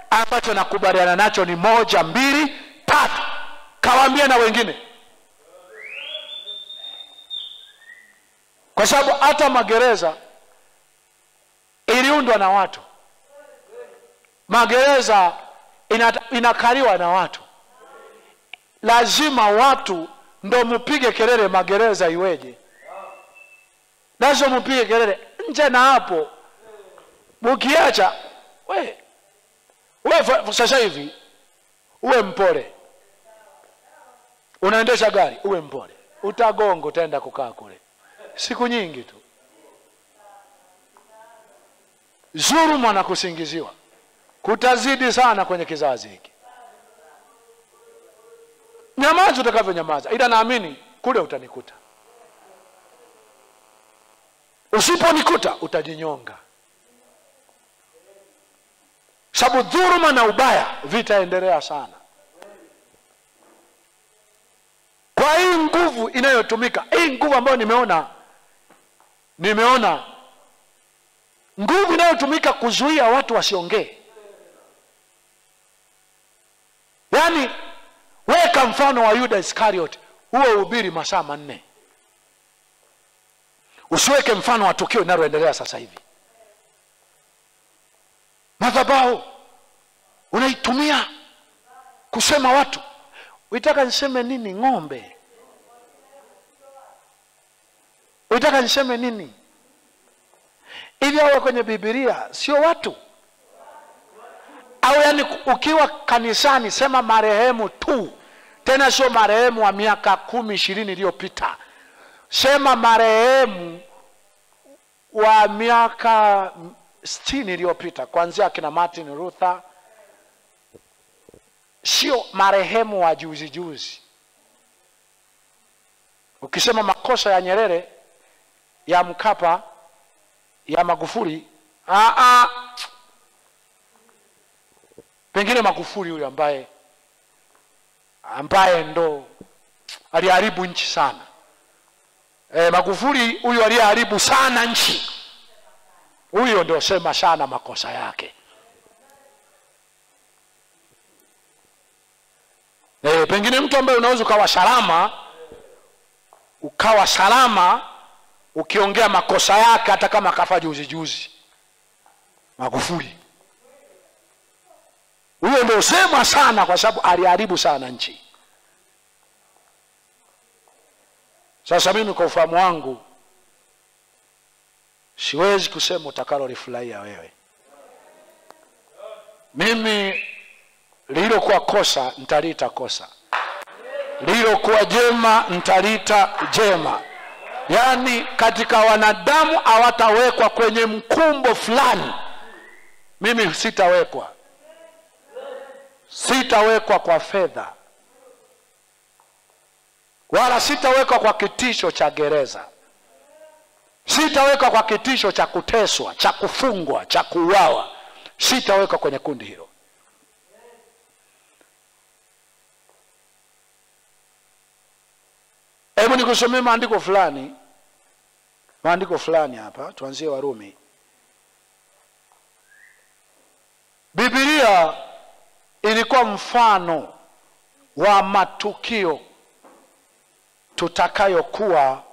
Ambacho nakubaliana nacho ni moja mbili tatu. Kawaambia na wengine. Kwa sababu hata magereza iliundwa na watu. Magereza inakaliwa na watu. Lazima watu ndo mpige kelele magereza iweje. Nazo mpige kelele nje na hapo. Mkiacha wewe sasa hivi uwe mpole. Unaendesha gari uwe mpole. Utagongo utaenda kukaa kule. Siku nyingi tu. Dhuluma na kusingiziwa kutazidi sana kwenye kizazi hiki. Nyamaza utakavyonyamaza, ila naamini kule utanikuta. Usiponikuta utajinyonga. Sababu dhuluma na ubaya vitaendelea sana. Kwa hii nguvu inayotumika, hii nguvu ambayo nimeona nguvu inayotumika kuzuia watu wasiongee. Yaani weka mfano wa Yuda Iskariot, huo ubiri masaa 4. Usiweke mfano wa tukio linaloendelea sasa hivi. madhabahu unaitumia kusema watu. Unataka niseme nini ng'ombe? Unataka niseme nini? Ili hawa kwenye Biblia sio watu. Au yani ukiwa kanisani sema marehemu tu. Tena sio marehemu wa miaka 10-20 iliyopita. Sema marehemu wa miaka 60 iliyopita kuanzia kina Martin Luther. Sio marehemu wa juzi juzi. Ukisema makosa ya Nyerere, ya Mkapa, ya Magufuli, pengine Magufuli yule ambaye ndo aliharibu nchi sana. Magufuli huyo aliharibu sana nchi. Huyo ndio sema sana makosa yake. Pengine mtu ambaye unaweza ukawa salama ukiongea makosa yake hata kama kafa juzi. Magufuli huyo ndio sema sana kwa sababu aliharibu sana nchi. Sasa mimi kwa ufahamu wangu siwezi kusema utakalolifurahia wewe. Mimi lililokuwa kosa nitaliita kosa. Lililokuwa jema nitaliita jema. Yani katika wanadamu hawatawekwa kwenye mkumbo fulani. Mimi sitawekwa. Sitawekwa kwa fedha. Wala sitawekwa kwa kitisho cha gereza. Sitawekwa kwa kitisho cha kuteswa, cha kufungwa, cha kuuawa. Sitawekwa kwenye kundi hilo. Hebu nikusomee maandiko fulani hapa, tuanzie Warumi. Biblia ilikuwa mfano wa matukio tutakayokuwa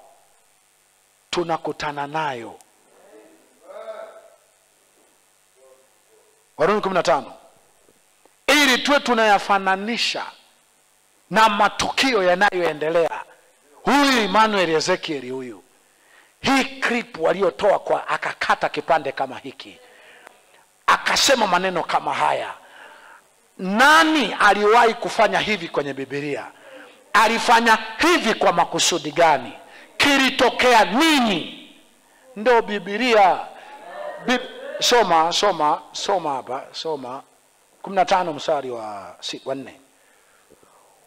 tunakutana nayo. Warumi 15. Ili tuwe tunayafananisha na matukio yanayoendelea. Huyu Emmanuel Ezekiel huyu. Hii clip waliotoa kwa akakata kipande kama hiki. Akasema maneno kama haya. Nani aliwahi kufanya hivi kwenye Biblia? Alifanya hivi kwa makusudi gani? Kilitokea nini? Ndio Biblia. Soma 15 mstari wa 4.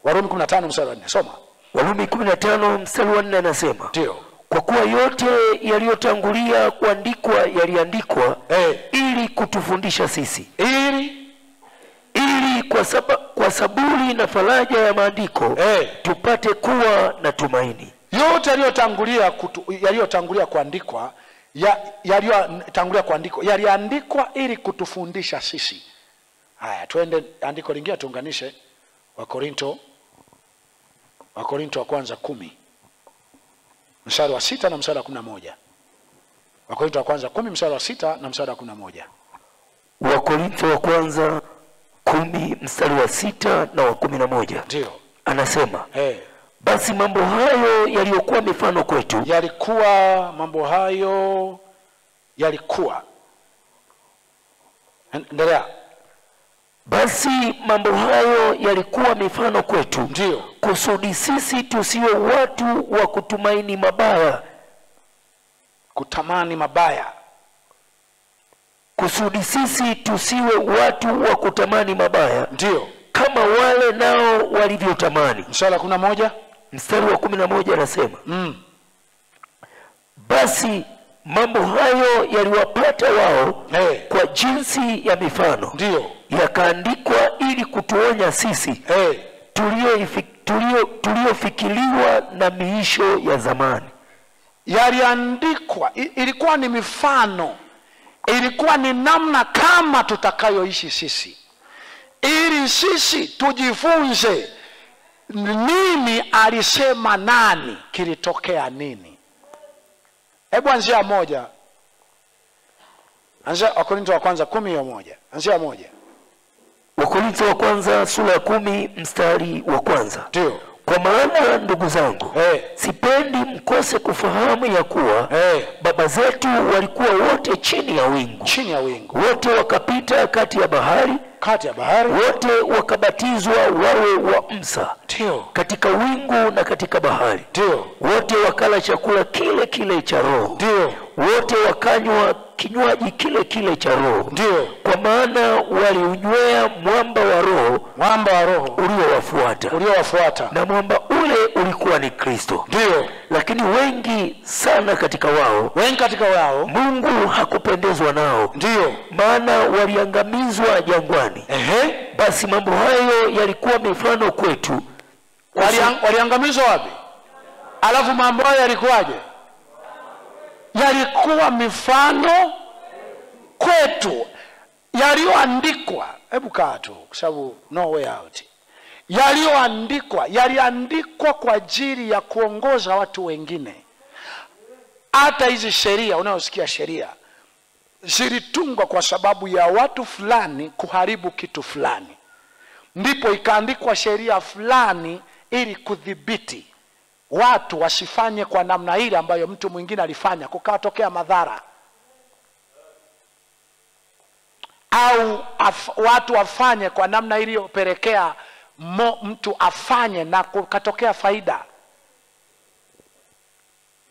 Warumi 15 mstari wa 4. Soma. Warumi 15 mstari wa 4 anasema, ndio, kwa kuwa yote yaliyotangulia kuandikwa yaliandikwa ili kutufundisha sisi. Ili kwa saburi na faraja ya maandiko tupate kuwa na tumaini. Yote yaliyotangulia kuandikwa yaliandikwa ili kutufundisha sisi. Haya, tuende andiko lingine tuunganishe. Wakorinto wa kwanza 10 mstari wa 6 na mstari wa 11. Wakorinto wa kwanza 10 mstari wa 6 na mstari wa 11. Wakorinto wa kwanza 10 mstari wa 6 na wa 11. Ndio. Anasema, basi mambo hayo yaliokuwa mifano kwetu. Endelea. Basi mambo hayo yalikuwa mifano kwetu. Ndio. Kusudi sisi tusiwe watu wa kutumaini mabaya. Kusudi sisi tusiwe watu wa kutamani mabaya. Ndio. Kama wale nao walivyotamani. Mstari wa 11 anasema, basi mambo hayo yaliwapata wao kwa jinsi ya mifano. Ndio. Yakaandikwa ili kutuonya sisi tuliofikiriwa na miisho ya zamani. Yaliandikwa, ilikuwa ni mifano, ilikuwa ni namna kama tutakayoishi sisi, ili sisi tujifunze nini alisema nani, kilitokea nini. Hebu anzia moja. Anzia Wakorintho wa kwanza 10:1. Anzia 1. Wakorintho wa kwanza sura ya 10 mstari wa kwanza. Ndio. Kwa maana ndugu zangu, hey, sipendi mkose kufahamu ya kuwa, hey, baba zetu walikuwa wote chini ya wingu. Chini ya wingu. Wote wakapita kati ya bahari. Kati ya bahari. Wote wakabatizwa wawe wa Msa. Ndio. Katika wingu na katika bahari. Ndio. Wote wakala chakula kile kile cha roho. Ndio. Wote wakanywa kinywaji kile kile cha roho. Ndio. Kwa maana waliunywea mwamba wa roho, uliowafuata. Na mwamba ule ulikuwa ni Kristo. Ndio. Lakini wengi sana katika wao, Mungu hakupendezwa nao. Ndio. Maana waliangamizwa jangwani. Ehe. Basi mambo hayo yalikuwa mifano kwetu. Waliangamizwa wapi? Alafu mambo hayo yalikuwaje? Yalikuwa mifano kwetu, yaliyoandikwa. Hebu kaa tu kwa sababu no way out. Yaliandikwa kwa ajili ya kuongoza watu wengine. Hata hizi sheria unaosikia, sheria zilitungwa kwa sababu ya watu fulani kuharibu kitu fulani, ndipo ikaandikwa sheria fulani ili kudhibiti watu wasifanye kwa namna ile ambayo mtu mwingine alifanya, kukatokea madhara, au watu wafanye kwa namna iliyopelekea mtu afanye na kukatokea faida.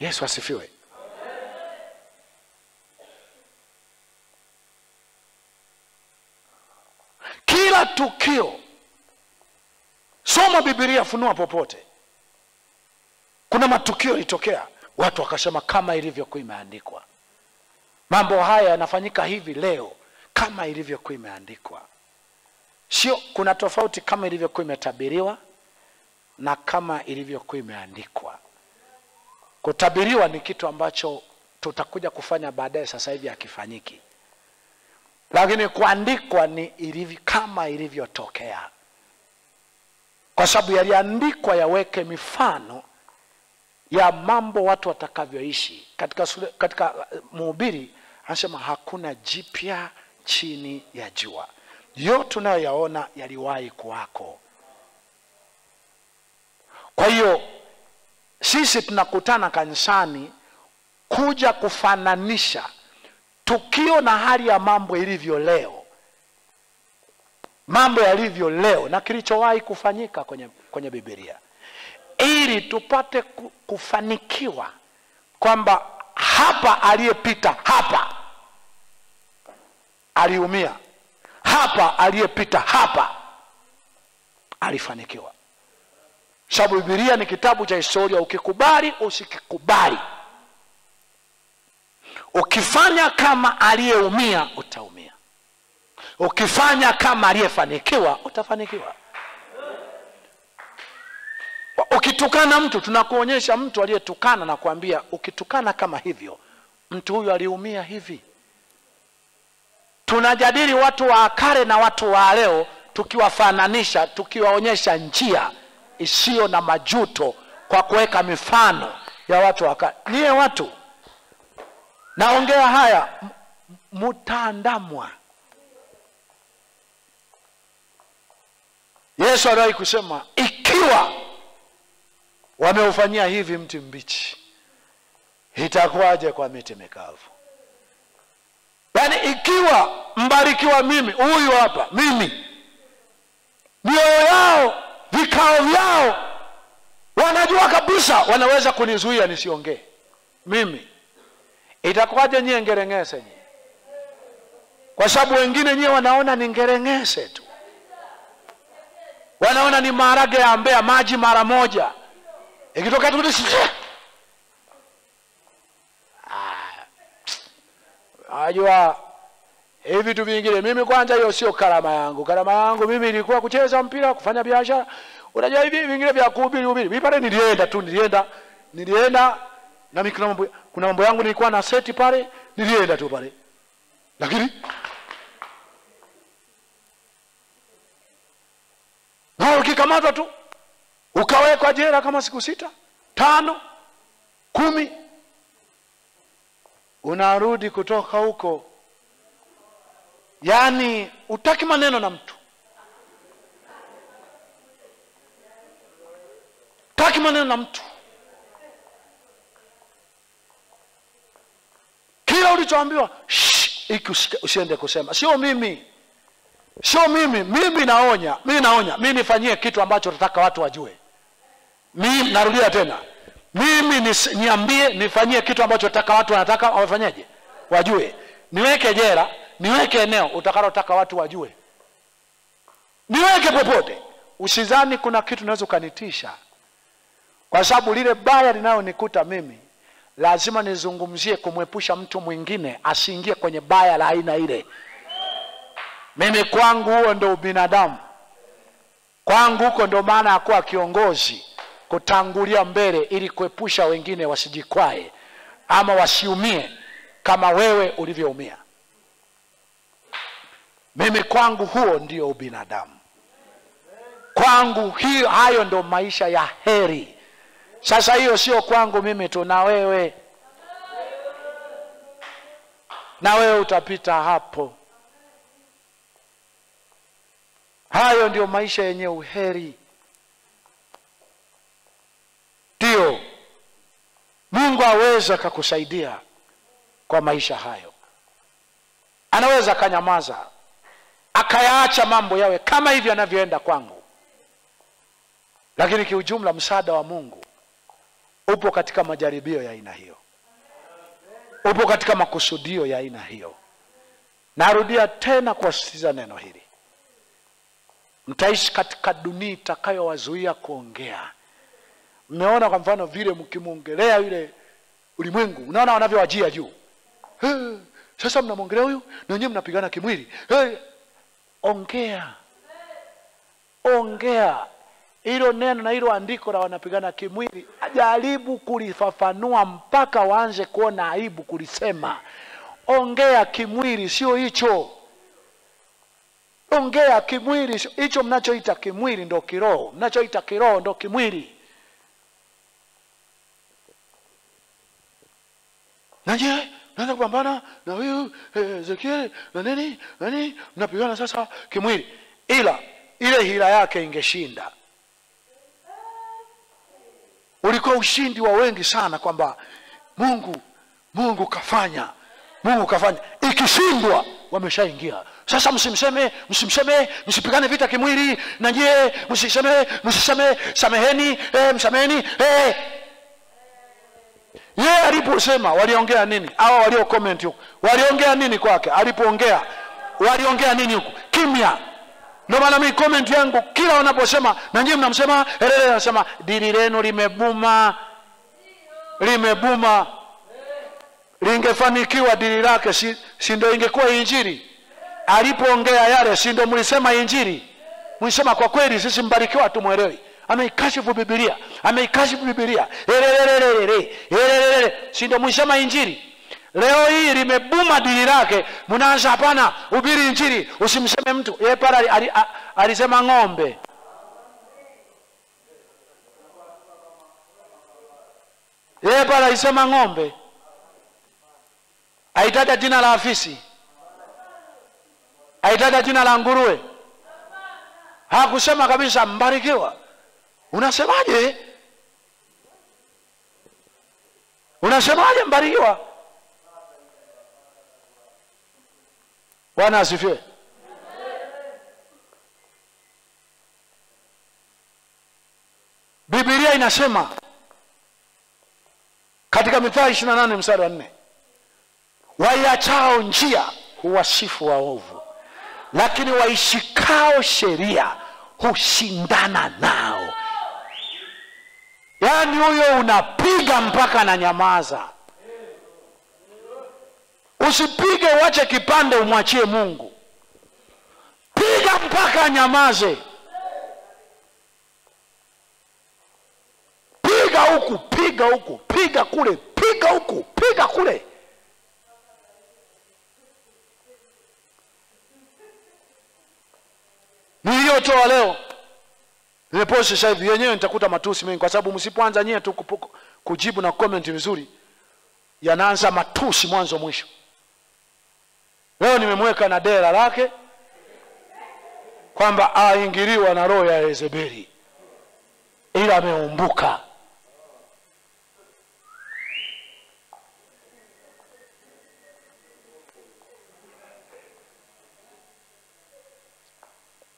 Yesu asifiwe. Kila tukio, soma Biblia, funua popote, kuna matukio itokea, watu wakasema kama ilivyokuwa imeandikwa. Mambo haya yanafanyika hivi leo kama ilivyokuwa imeandikwa. Sio, kuna tofauti kama ilivyokuwa imetabiriwa na kama ilivyokuwa imeandikwa. Kutabiriwa ni kitu ambacho tutakuja kufanya baadaye, sasa hivi hakifanyiki. Lakini kuandikwa ni kama ilivyotokea. Kwa sababu yaliandikwa yaweke mifano ya mambo watu watakavyoishi. Katika Mhubiri anasema hakuna jipya chini ya jua. Yote tunayoyaona yaliwahi kuwako. Kwa hiyo sisi tunakutana kanisani kuja kufananisha tukio na hali ya mambo ilivyo leo. Mambo yalivyo leo na kilichowahi kufanyika kwenye Biblia, ili tupate kufanikiwa kwamba hapa aliyepita, hapa aliumia, hapa aliyepita, hapa alifanikiwa. Sababu Biblia ni kitabu cha historia, ukikubali usikikubali, ukifanya kama aliyeumia utaumia, ukifanya kama aliyefanikiwa utafanikiwa. Ukitukana mtu, tunakuonyesha mtu aliyetukana na kuambia ukitukana kama hivyo, mtu huyu aliumia hivi. Tunajadili watu wa kale na watu wa leo, tukiwafananisha, tukiwaonyesha njia isiyo na majuto kwa kuweka mifano ya watu wa kale. Niye watu naongea haya, mutaandamwa. Yesu aliwahi kusema ikiwa wameufanyia hivi mti mbichi, itakuwaje kwa miti mikavu? Yaani ikiwa Mbarikiwa mimi, huyu hapa mimi, mioyo yao, vikao vyao, wanajua kabisa wanaweza kunizuia nisiongee mimi, itakuwaje nyie ngerengese nyie? Kwa sababu wengine nyie wanaona ni ngerengese tu, wanaona ni maharage ya ambea maji mara moja. Ikitoka tu ajua hivi vitu vingine, mimi kwanza hiyo sio karama yangu. Karama yangu mimi ilikuwa kucheza mpira, kufanya biashara. Unajua hivi vingine vya kuhubiri. Mimi pale nilienda na mimi kuna mambo yangu nilikuwa na seti pale, nilienda tu pale. Lakini na ukikamatwa tu ukawekwa jela kama siku 6, 5, 10. Unarudi kutoka huko Yani utaki maneno na mtu. Taki maneno na mtu. Kila ulichoambiwa, shh, iki usiende kusema. Sio mimi. Sio mimi. Mimi naonya. Mimi naonya. Mimi nifanyie kitu ambacho nataka watu wajue. Mimi narudia tena. Mimi niambie nifanyie kitu ambacho nataka watu wanataka wafanyaje? Wajue. Niweke jela, niweke eneo utakalotaka watu wajue. Niweke popote. Usizani kuna kitu naweza kunitisha. Kwa sababu lile baya linalonikuta mimi lazima nizungumzie kumwepusha mtu mwingine asiingie kwenye baya la aina ile. Mimi kwangu huo ndio binadamu. Kwangu huko ndio maana ya kuwa kiongozi, kutangulia mbele ili kuepusha wengine wasijikwae ama wasiumie kama wewe ulivyoumia. Mimi kwangu huo ndio ubinadamu. Kwangu hiyo hayo ndio maisha ya heri. Sasa hiyo sio kwangu mimi tu, na wewe. Na wewe utapita hapo. Hayo ndio maisha yenye uheri. Ndio Mungu aweza kukusaidia kwa maisha hayo. Anaweza kanyamaza, akayaacha mambo yawe kama hivi yanavyoenda kwangu. Lakini kiujumla msaada wa Mungu upo katika majaribio ya aina hiyo. Upo katika makusudio ya aina hiyo. Narudia tena kuwasisitiza neno hili. Mtaishi katika dunia itakayowazuia kuongea. Mmeona kwa mfano vile mkimuongelea yule ulimwengu, unaona wanavyowajia juu. Hey, sasa mnamuongelea huyu na nyinyi mnapigana kimwili. Hey, ongea. Ongea. Hilo neno na hilo andiko la wanapigana kimwili, ajaribu kulifafanua mpaka waanze kuona aibu kulisema. Ongea kimwili sio hicho. Ongea kimwili, hicho mnachoita kimwili ndo kiroho. Mnachoita kiroho ndo kimwili. Naje, naenda kupambana na huyu Ezekiel, na nini? Nani? Mnapigana sasa kimwili. Ila ile hila yake ingeshinda. Ulikuwa ushindi wa wengi sana kwamba Mungu kafanya. Mungu kafanya. Ikishindwa wameshaingia. Sasa msimseme, msipigane vita kimwili. Na je, msiseme, sameheni, msameheni. Yeye aliposema waliongea nini? Hawa walio comment huko. Waliongea nini kwake? Alipoongea. Waliongea nini huko? Kimya. Ndio maana mimi comment yangu kila wanaposema na nyinyi mnamsema elele, anasema dili lenu limebuma. Limebuma. Lingefanikiwa dili lake, si ndio ingekuwa injili? Alipoongea yale, si ndio mlisema injili? Mlisema kwa kweli sisi Mbarikiwa tumuelewi. Ameikashifu Biblia. Ameikashifu Biblia. Si ndio mlisema injili? Leo hii limebuma dini lake, mnaanza hapana, hubiri injili, usimseme mtu. Yeye pale alisema ng'ombe. Yeye pale alisema ng'ombe. Aitaja jina la afisi. Aitaja jina la nguruwe. Hakusema kabisa Mbarikiwa. Unasemaje? Unasemaje Mbarikiwa? Bwana asifiwe. Biblia inasema katika Mithali 28 mstari wa 4. Waiachao njia huwasifu waovu, lakini waishikao sheria hushindana nao. Yaani huyo unapiga mpaka na nyamaza. Usipige, uache kipande, umwachie Mungu. Piga mpaka nyamaze. Piga huku, piga huku, piga kule, piga huku, piga kule. Niliyotoa leo nimeposti sasa hivi, yenyewe nitakuta matusi mengi kwa sababu msipoanza nyinyi tu kujibu na comment vizuri, yanaanza matusi mwanzo mwisho. Leo nimemweka na dera lake kwamba aingiliwa na roho ya Yezebeli, ila ameumbuka.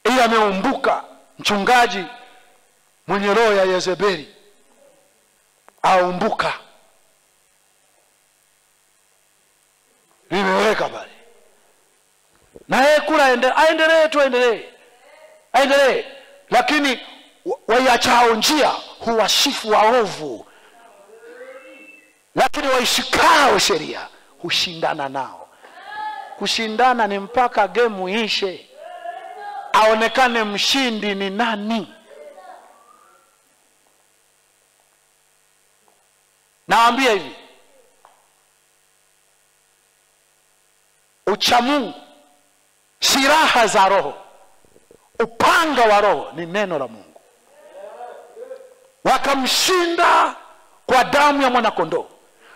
Ila ameumbuka mchungaji mwenye roho ya Yezebeli aumbuka. Nimeweka bali. Na yeye kula aendelee tu aendelee. Lakini waiachao njia huwasifu waovu, lakini waishikao sheria hushindana nao. Kushindana ni mpaka game iishe, aonekane mshindi ni nani. Naambia hivi, uchamungu, silaha za roho, upanga wa roho ni neno la Mungu. Wakamshinda kwa damu ya mwana kondoo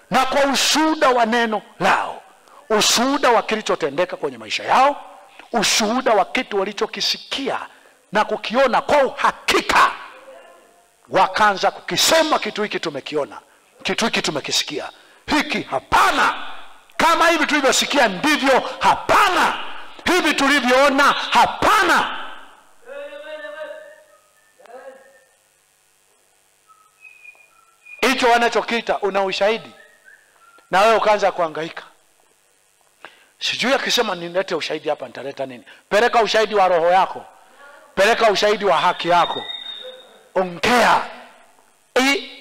na kwa ushuhuda wa neno lao, ushuhuda wa kilichotendeka kwenye maisha yao, ushuhuda wa kitu walichokisikia na kukiona kwa uhakika. Wakaanza kukisema, kitu hiki tumekiona, kitu hiki tumekisikia, hiki hapana, kama hivi tulivyosikia ndivyo hapana, hivi tulivyoona hapana. Hicho wanachokiita una ushahidi, na wewe ukaanza kuhangaika, sijui akisema nilete ushahidi hapa nitaleta nini. Peleka ushahidi wa roho yako, peleka ushahidi wa haki yako, ongea.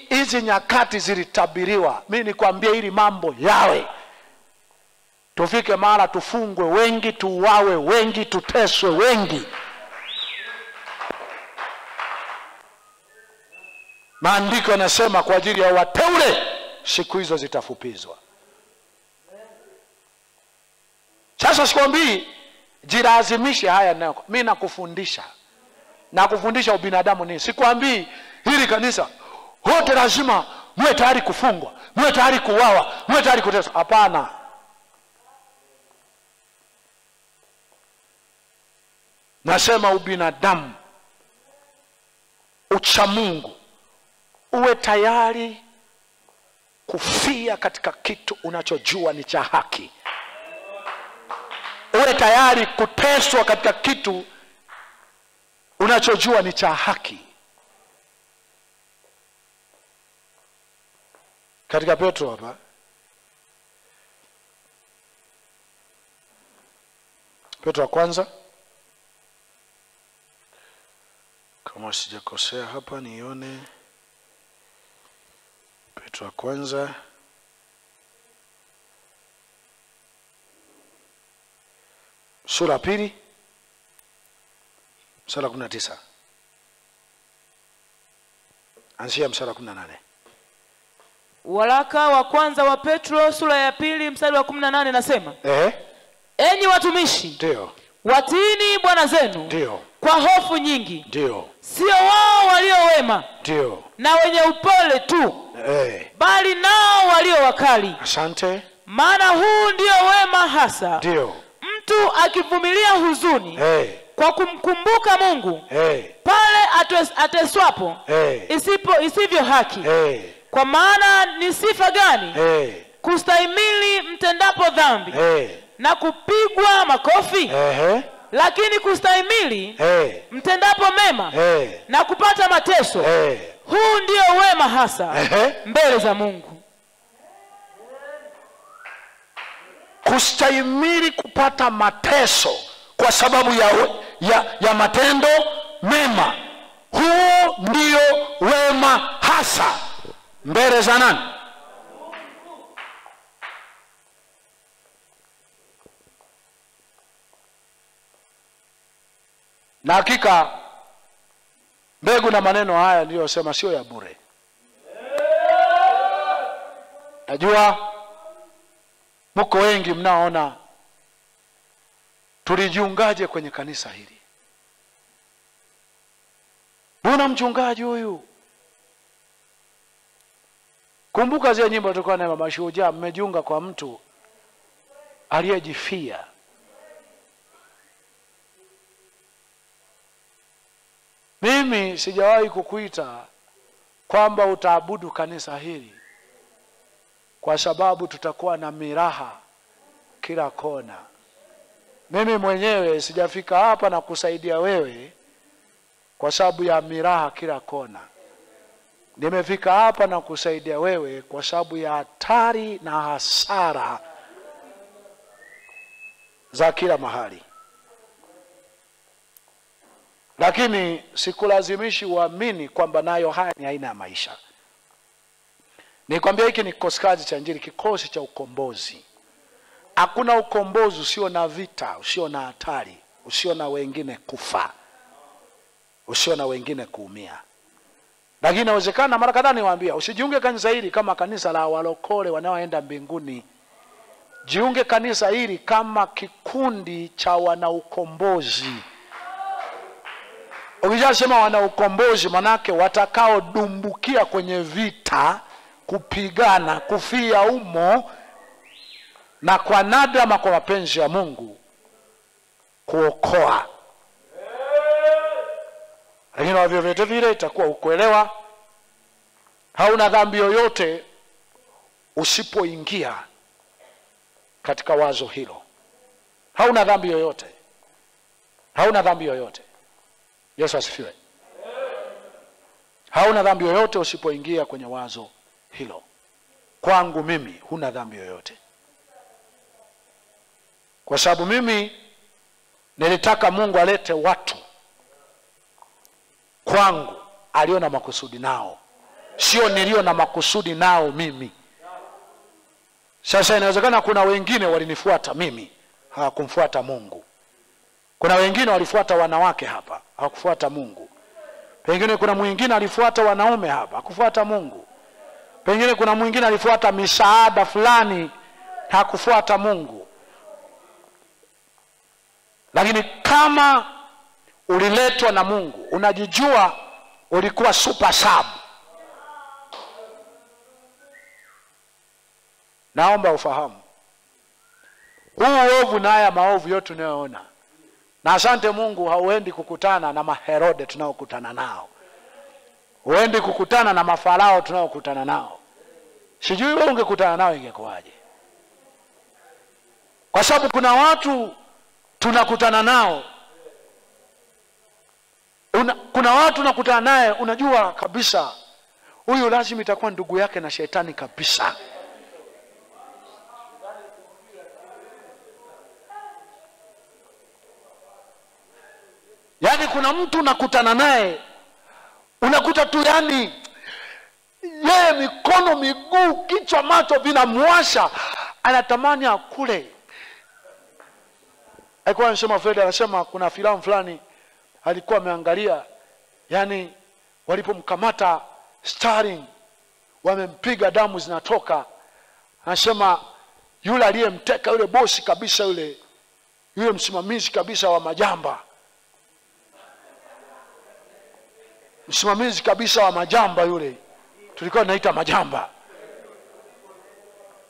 Hizi nyakati zilitabiriwa. Mimi nikwambia hili mambo yawe. Tufike mara tufungwe wengi, tuwawe wengi, tuteswe wengi. Maandiko yanasema kwa ajili ya wateule siku hizo zitafupizwa. Sasa sikwambii jilazimishe haya nayo. Mimi nakufundisha. Nakufundisha ubinadamu nini. Sikwambii hili kanisa wote lazima muwe tayari kufungwa, muwe tayari kuuawa, muwe tayari kuteswa. Hapana. Nasema ubinadamu, uchamungu, uwe tayari kufia katika kitu unachojua ni cha haki. Uwe tayari kuteswa katika kitu unachojua ni cha haki. Katika Petro hapa, Petro wa kwanza, kama sijakosea hapa nione, Petro wa kwanza sura pili mstari 19, anzia mstari 18. Waraka wa kwanza wa Petro sura ya pili mstari wa 18 nasema, enyi watumishi, ndio, watini bwana zenu, ndio, kwa hofu nyingi, ndio, sio wao walio wema, ndio, na wenye upole tu, bali nao walio wakali. Asante. Maana huu ndio wema hasa, ndio, mtu akivumilia huzuni, kwa kumkumbuka Mungu, pale ateswapo, isivyo haki. Kwa maana ni sifa gani kustahimili mtendapo dhambi na kupigwa makofi, lakini kustahimili mtendapo mema na kupata mateso, huu ndio wema hasa mbele za Mungu. Kustahimili kupata mateso kwa sababu ya matendo mema, huu ndio wema hasa mbele za nani? Na hakika mbegu na maneno haya niliyosema sio ya bure. Najua mko wengi mnaona tulijiungaje kwenye kanisa hili. Mbona mchungaji huyu? Kumbuka zile nyimbo tulikuwa na mama Shujaa, mmejiunga kwa mtu aliyejifia. Mimi sijawahi kukuita kwamba utaabudu kanisa hili, kwa sababu tutakuwa na miraha kila kona. Mimi mwenyewe sijafika hapa na kusaidia wewe kwa sababu ya miraha kila kona. Nimefika hapa na kusaidia wewe kwa sababu ya hatari na hasara za kila mahali. Lakini sikulazimishi uamini kwamba nayo haya ni aina ya maisha. Nikwambia hiki ni kikosi kazi cha Injili, kikosi cha ukombozi. Hakuna ukombozi usio na vita, usio na hatari, usio na wengine kufa, usio na wengine kuumia. Lakini inawezekana mara kadhaa niwaambia, usijiunge kanisa hili kama kanisa la walokole wanaoenda mbinguni. Jiunge kanisa hili kama kikundi cha wanaukombozi. Ukijasema wanaukombozi manake watakao dumbukia kwenye vita, kupigana, kufia umo, na kwa nadama kwa mapenzi ya Mungu kuokoa. Lakini kwa vyovyote vile itakuwa ukuelewa hauna dhambi yoyote usipoingia katika wazo hilo. Hauna dhambi yoyote. Hauna dhambi yoyote. Yesu asifiwe. Hauna dhambi yoyote usipoingia kwenye wazo hilo. Kwangu mimi huna dhambi yoyote. Kwa sababu mimi nilitaka Mungu alete watu kwangu alio na makusudi nao, sio nilio na makusudi nao mimi. Sasa inawezekana kuna wengine walinifuata mimi, hawakumfuata Mungu. Kuna wengine walifuata wanawake hapa, hawakufuata Mungu. Pengine kuna mwingine alifuata wanaume hapa, hakufuata Mungu. Pengine kuna mwingine alifuata misaada fulani, hakufuata Mungu. Lakini kama uliletwa na Mungu, unajijua ulikuwa super sub. Naomba ufahamu huu uovu na haya maovu yote tunayoona. Na asante Mungu hauendi kukutana na maherode tunaokutana nao. Uendi kukutana na mafarao tunaokutana nao. Sijui wewe ungekutana nao ingekuaje. Kwa sababu kuna watu tunakutana nao. Kuna watu nakutana naye unajua kabisa huyu lazima itakuwa ndugu yake na shetani kabisa. Yaani kuna mtu nakutana naye unakuta tu yani yeye mikono, miguu, kichwa, macho vinamwasha, anatamani akule. Alikuwa anasema Fred anasema kuna filamu fulani alikuwa ameangalia, yani walipomkamata starring wamempiga damu zinatoka, anasema yule aliyemteka yule bosi kabisa yule msimamizi kabisa wa majamba. Msimamizi kabisa wa majamba yule. Tulikuwa tunaita majamba.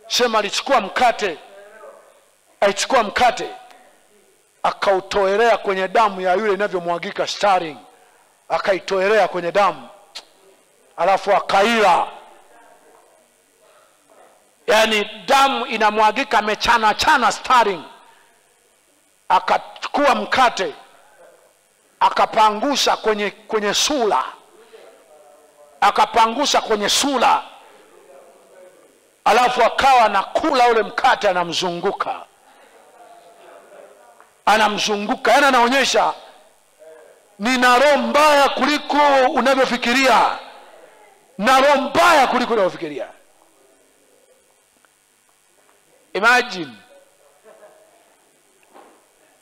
Sema alichukua mkate akautoelea kwenye damu ya yule inavyomwagika starring, akaitoelea kwenye damu alafu akaila. Yani damu inamwagika mechana chana starring, akachukua mkate akapangusha kwenye sura, alafu akawa nakula ule mkate, anamzunguka. Yana anaonyesha nina roho mbaya kuliko unavyofikiria, Imagine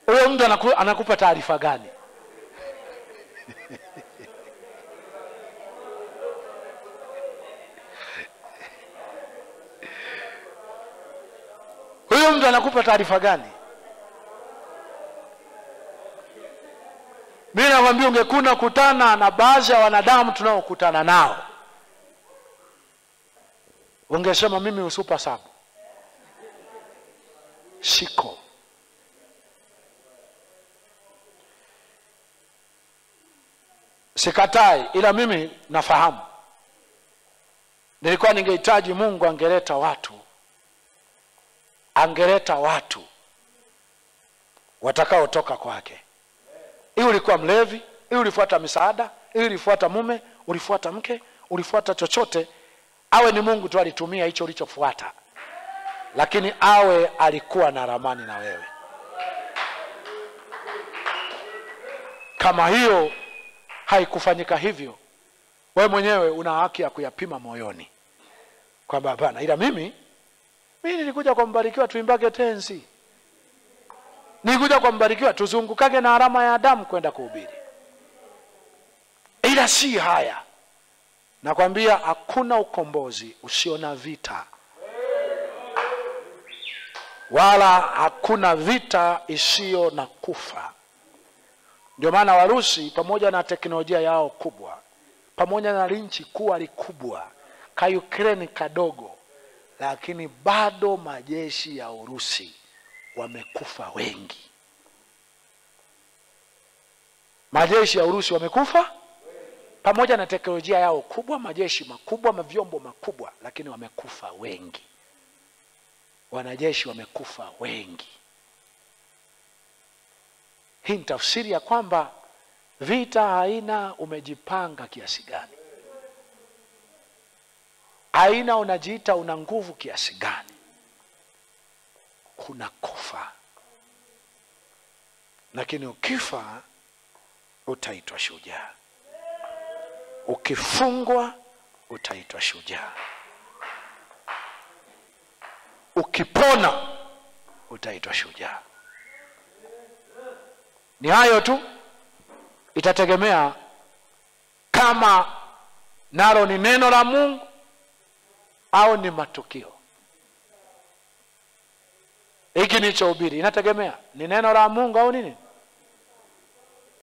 huyo mtu anakupa taarifa gani? Huyo mtu anakupa taarifa gani? Mimi nakwambia ungekuna kutana na baadhi ya wanadamu tunaokutana nao, ungesema mimi usupa sabu. Siko. Sikatai, ila mimi nafahamu. Nilikuwa ningehitaji Mungu angeleta watu. Angeleta watu watakao toka kwake. Hii ulikuwa mlevi, hii ulifuata misaada, hii ulifuata mume, ulifuata mke, ulifuata chochote. Awe ni Mungu tu alitumia hicho ulichofuata. Lakini awe alikuwa na ramani na wewe. Kama hiyo haikufanyika hivyo, we mwenyewe una haki ya kuyapima moyoni. Kwa babana, ila mimi nilikuja kwa Mbarikiwa tuimbage tenzi. Nilikuja kwa Mbarikiwa tuzungukage na alama ya Adamu kwenda kuhubiri. Ila si haya. Nakwambia hakuna ukombozi usiona vita. Wala hakuna vita isiyo na kufa. Ndio maana Warusi pamoja na teknolojia yao kubwa, pamoja na linchi kuwa likubwa, ka Ukraine kadogo, lakini bado majeshi ya Urusi wamekufa wengi. Majeshi ya Urusi wamekufa pamoja na teknolojia yao kubwa, majeshi makubwa, mavyombo makubwa, lakini wamekufa wengi. Wanajeshi wamekufa wengi. Hii ni tafsiri ya kwamba vita haina umejipanga kiasi gani. Haina unajiita una nguvu kiasi gani. Kuna kufa. Lakini ukifa utaitwa shujaa. Ukifungwa utaitwa shujaa. Ukipona utaitwa shujaa. Ni hayo tu. Itategemea kama nalo ni neno la Mungu au ni matukio. Hiki ni cha ubiri. Inategemea ni neno la Mungu au nini?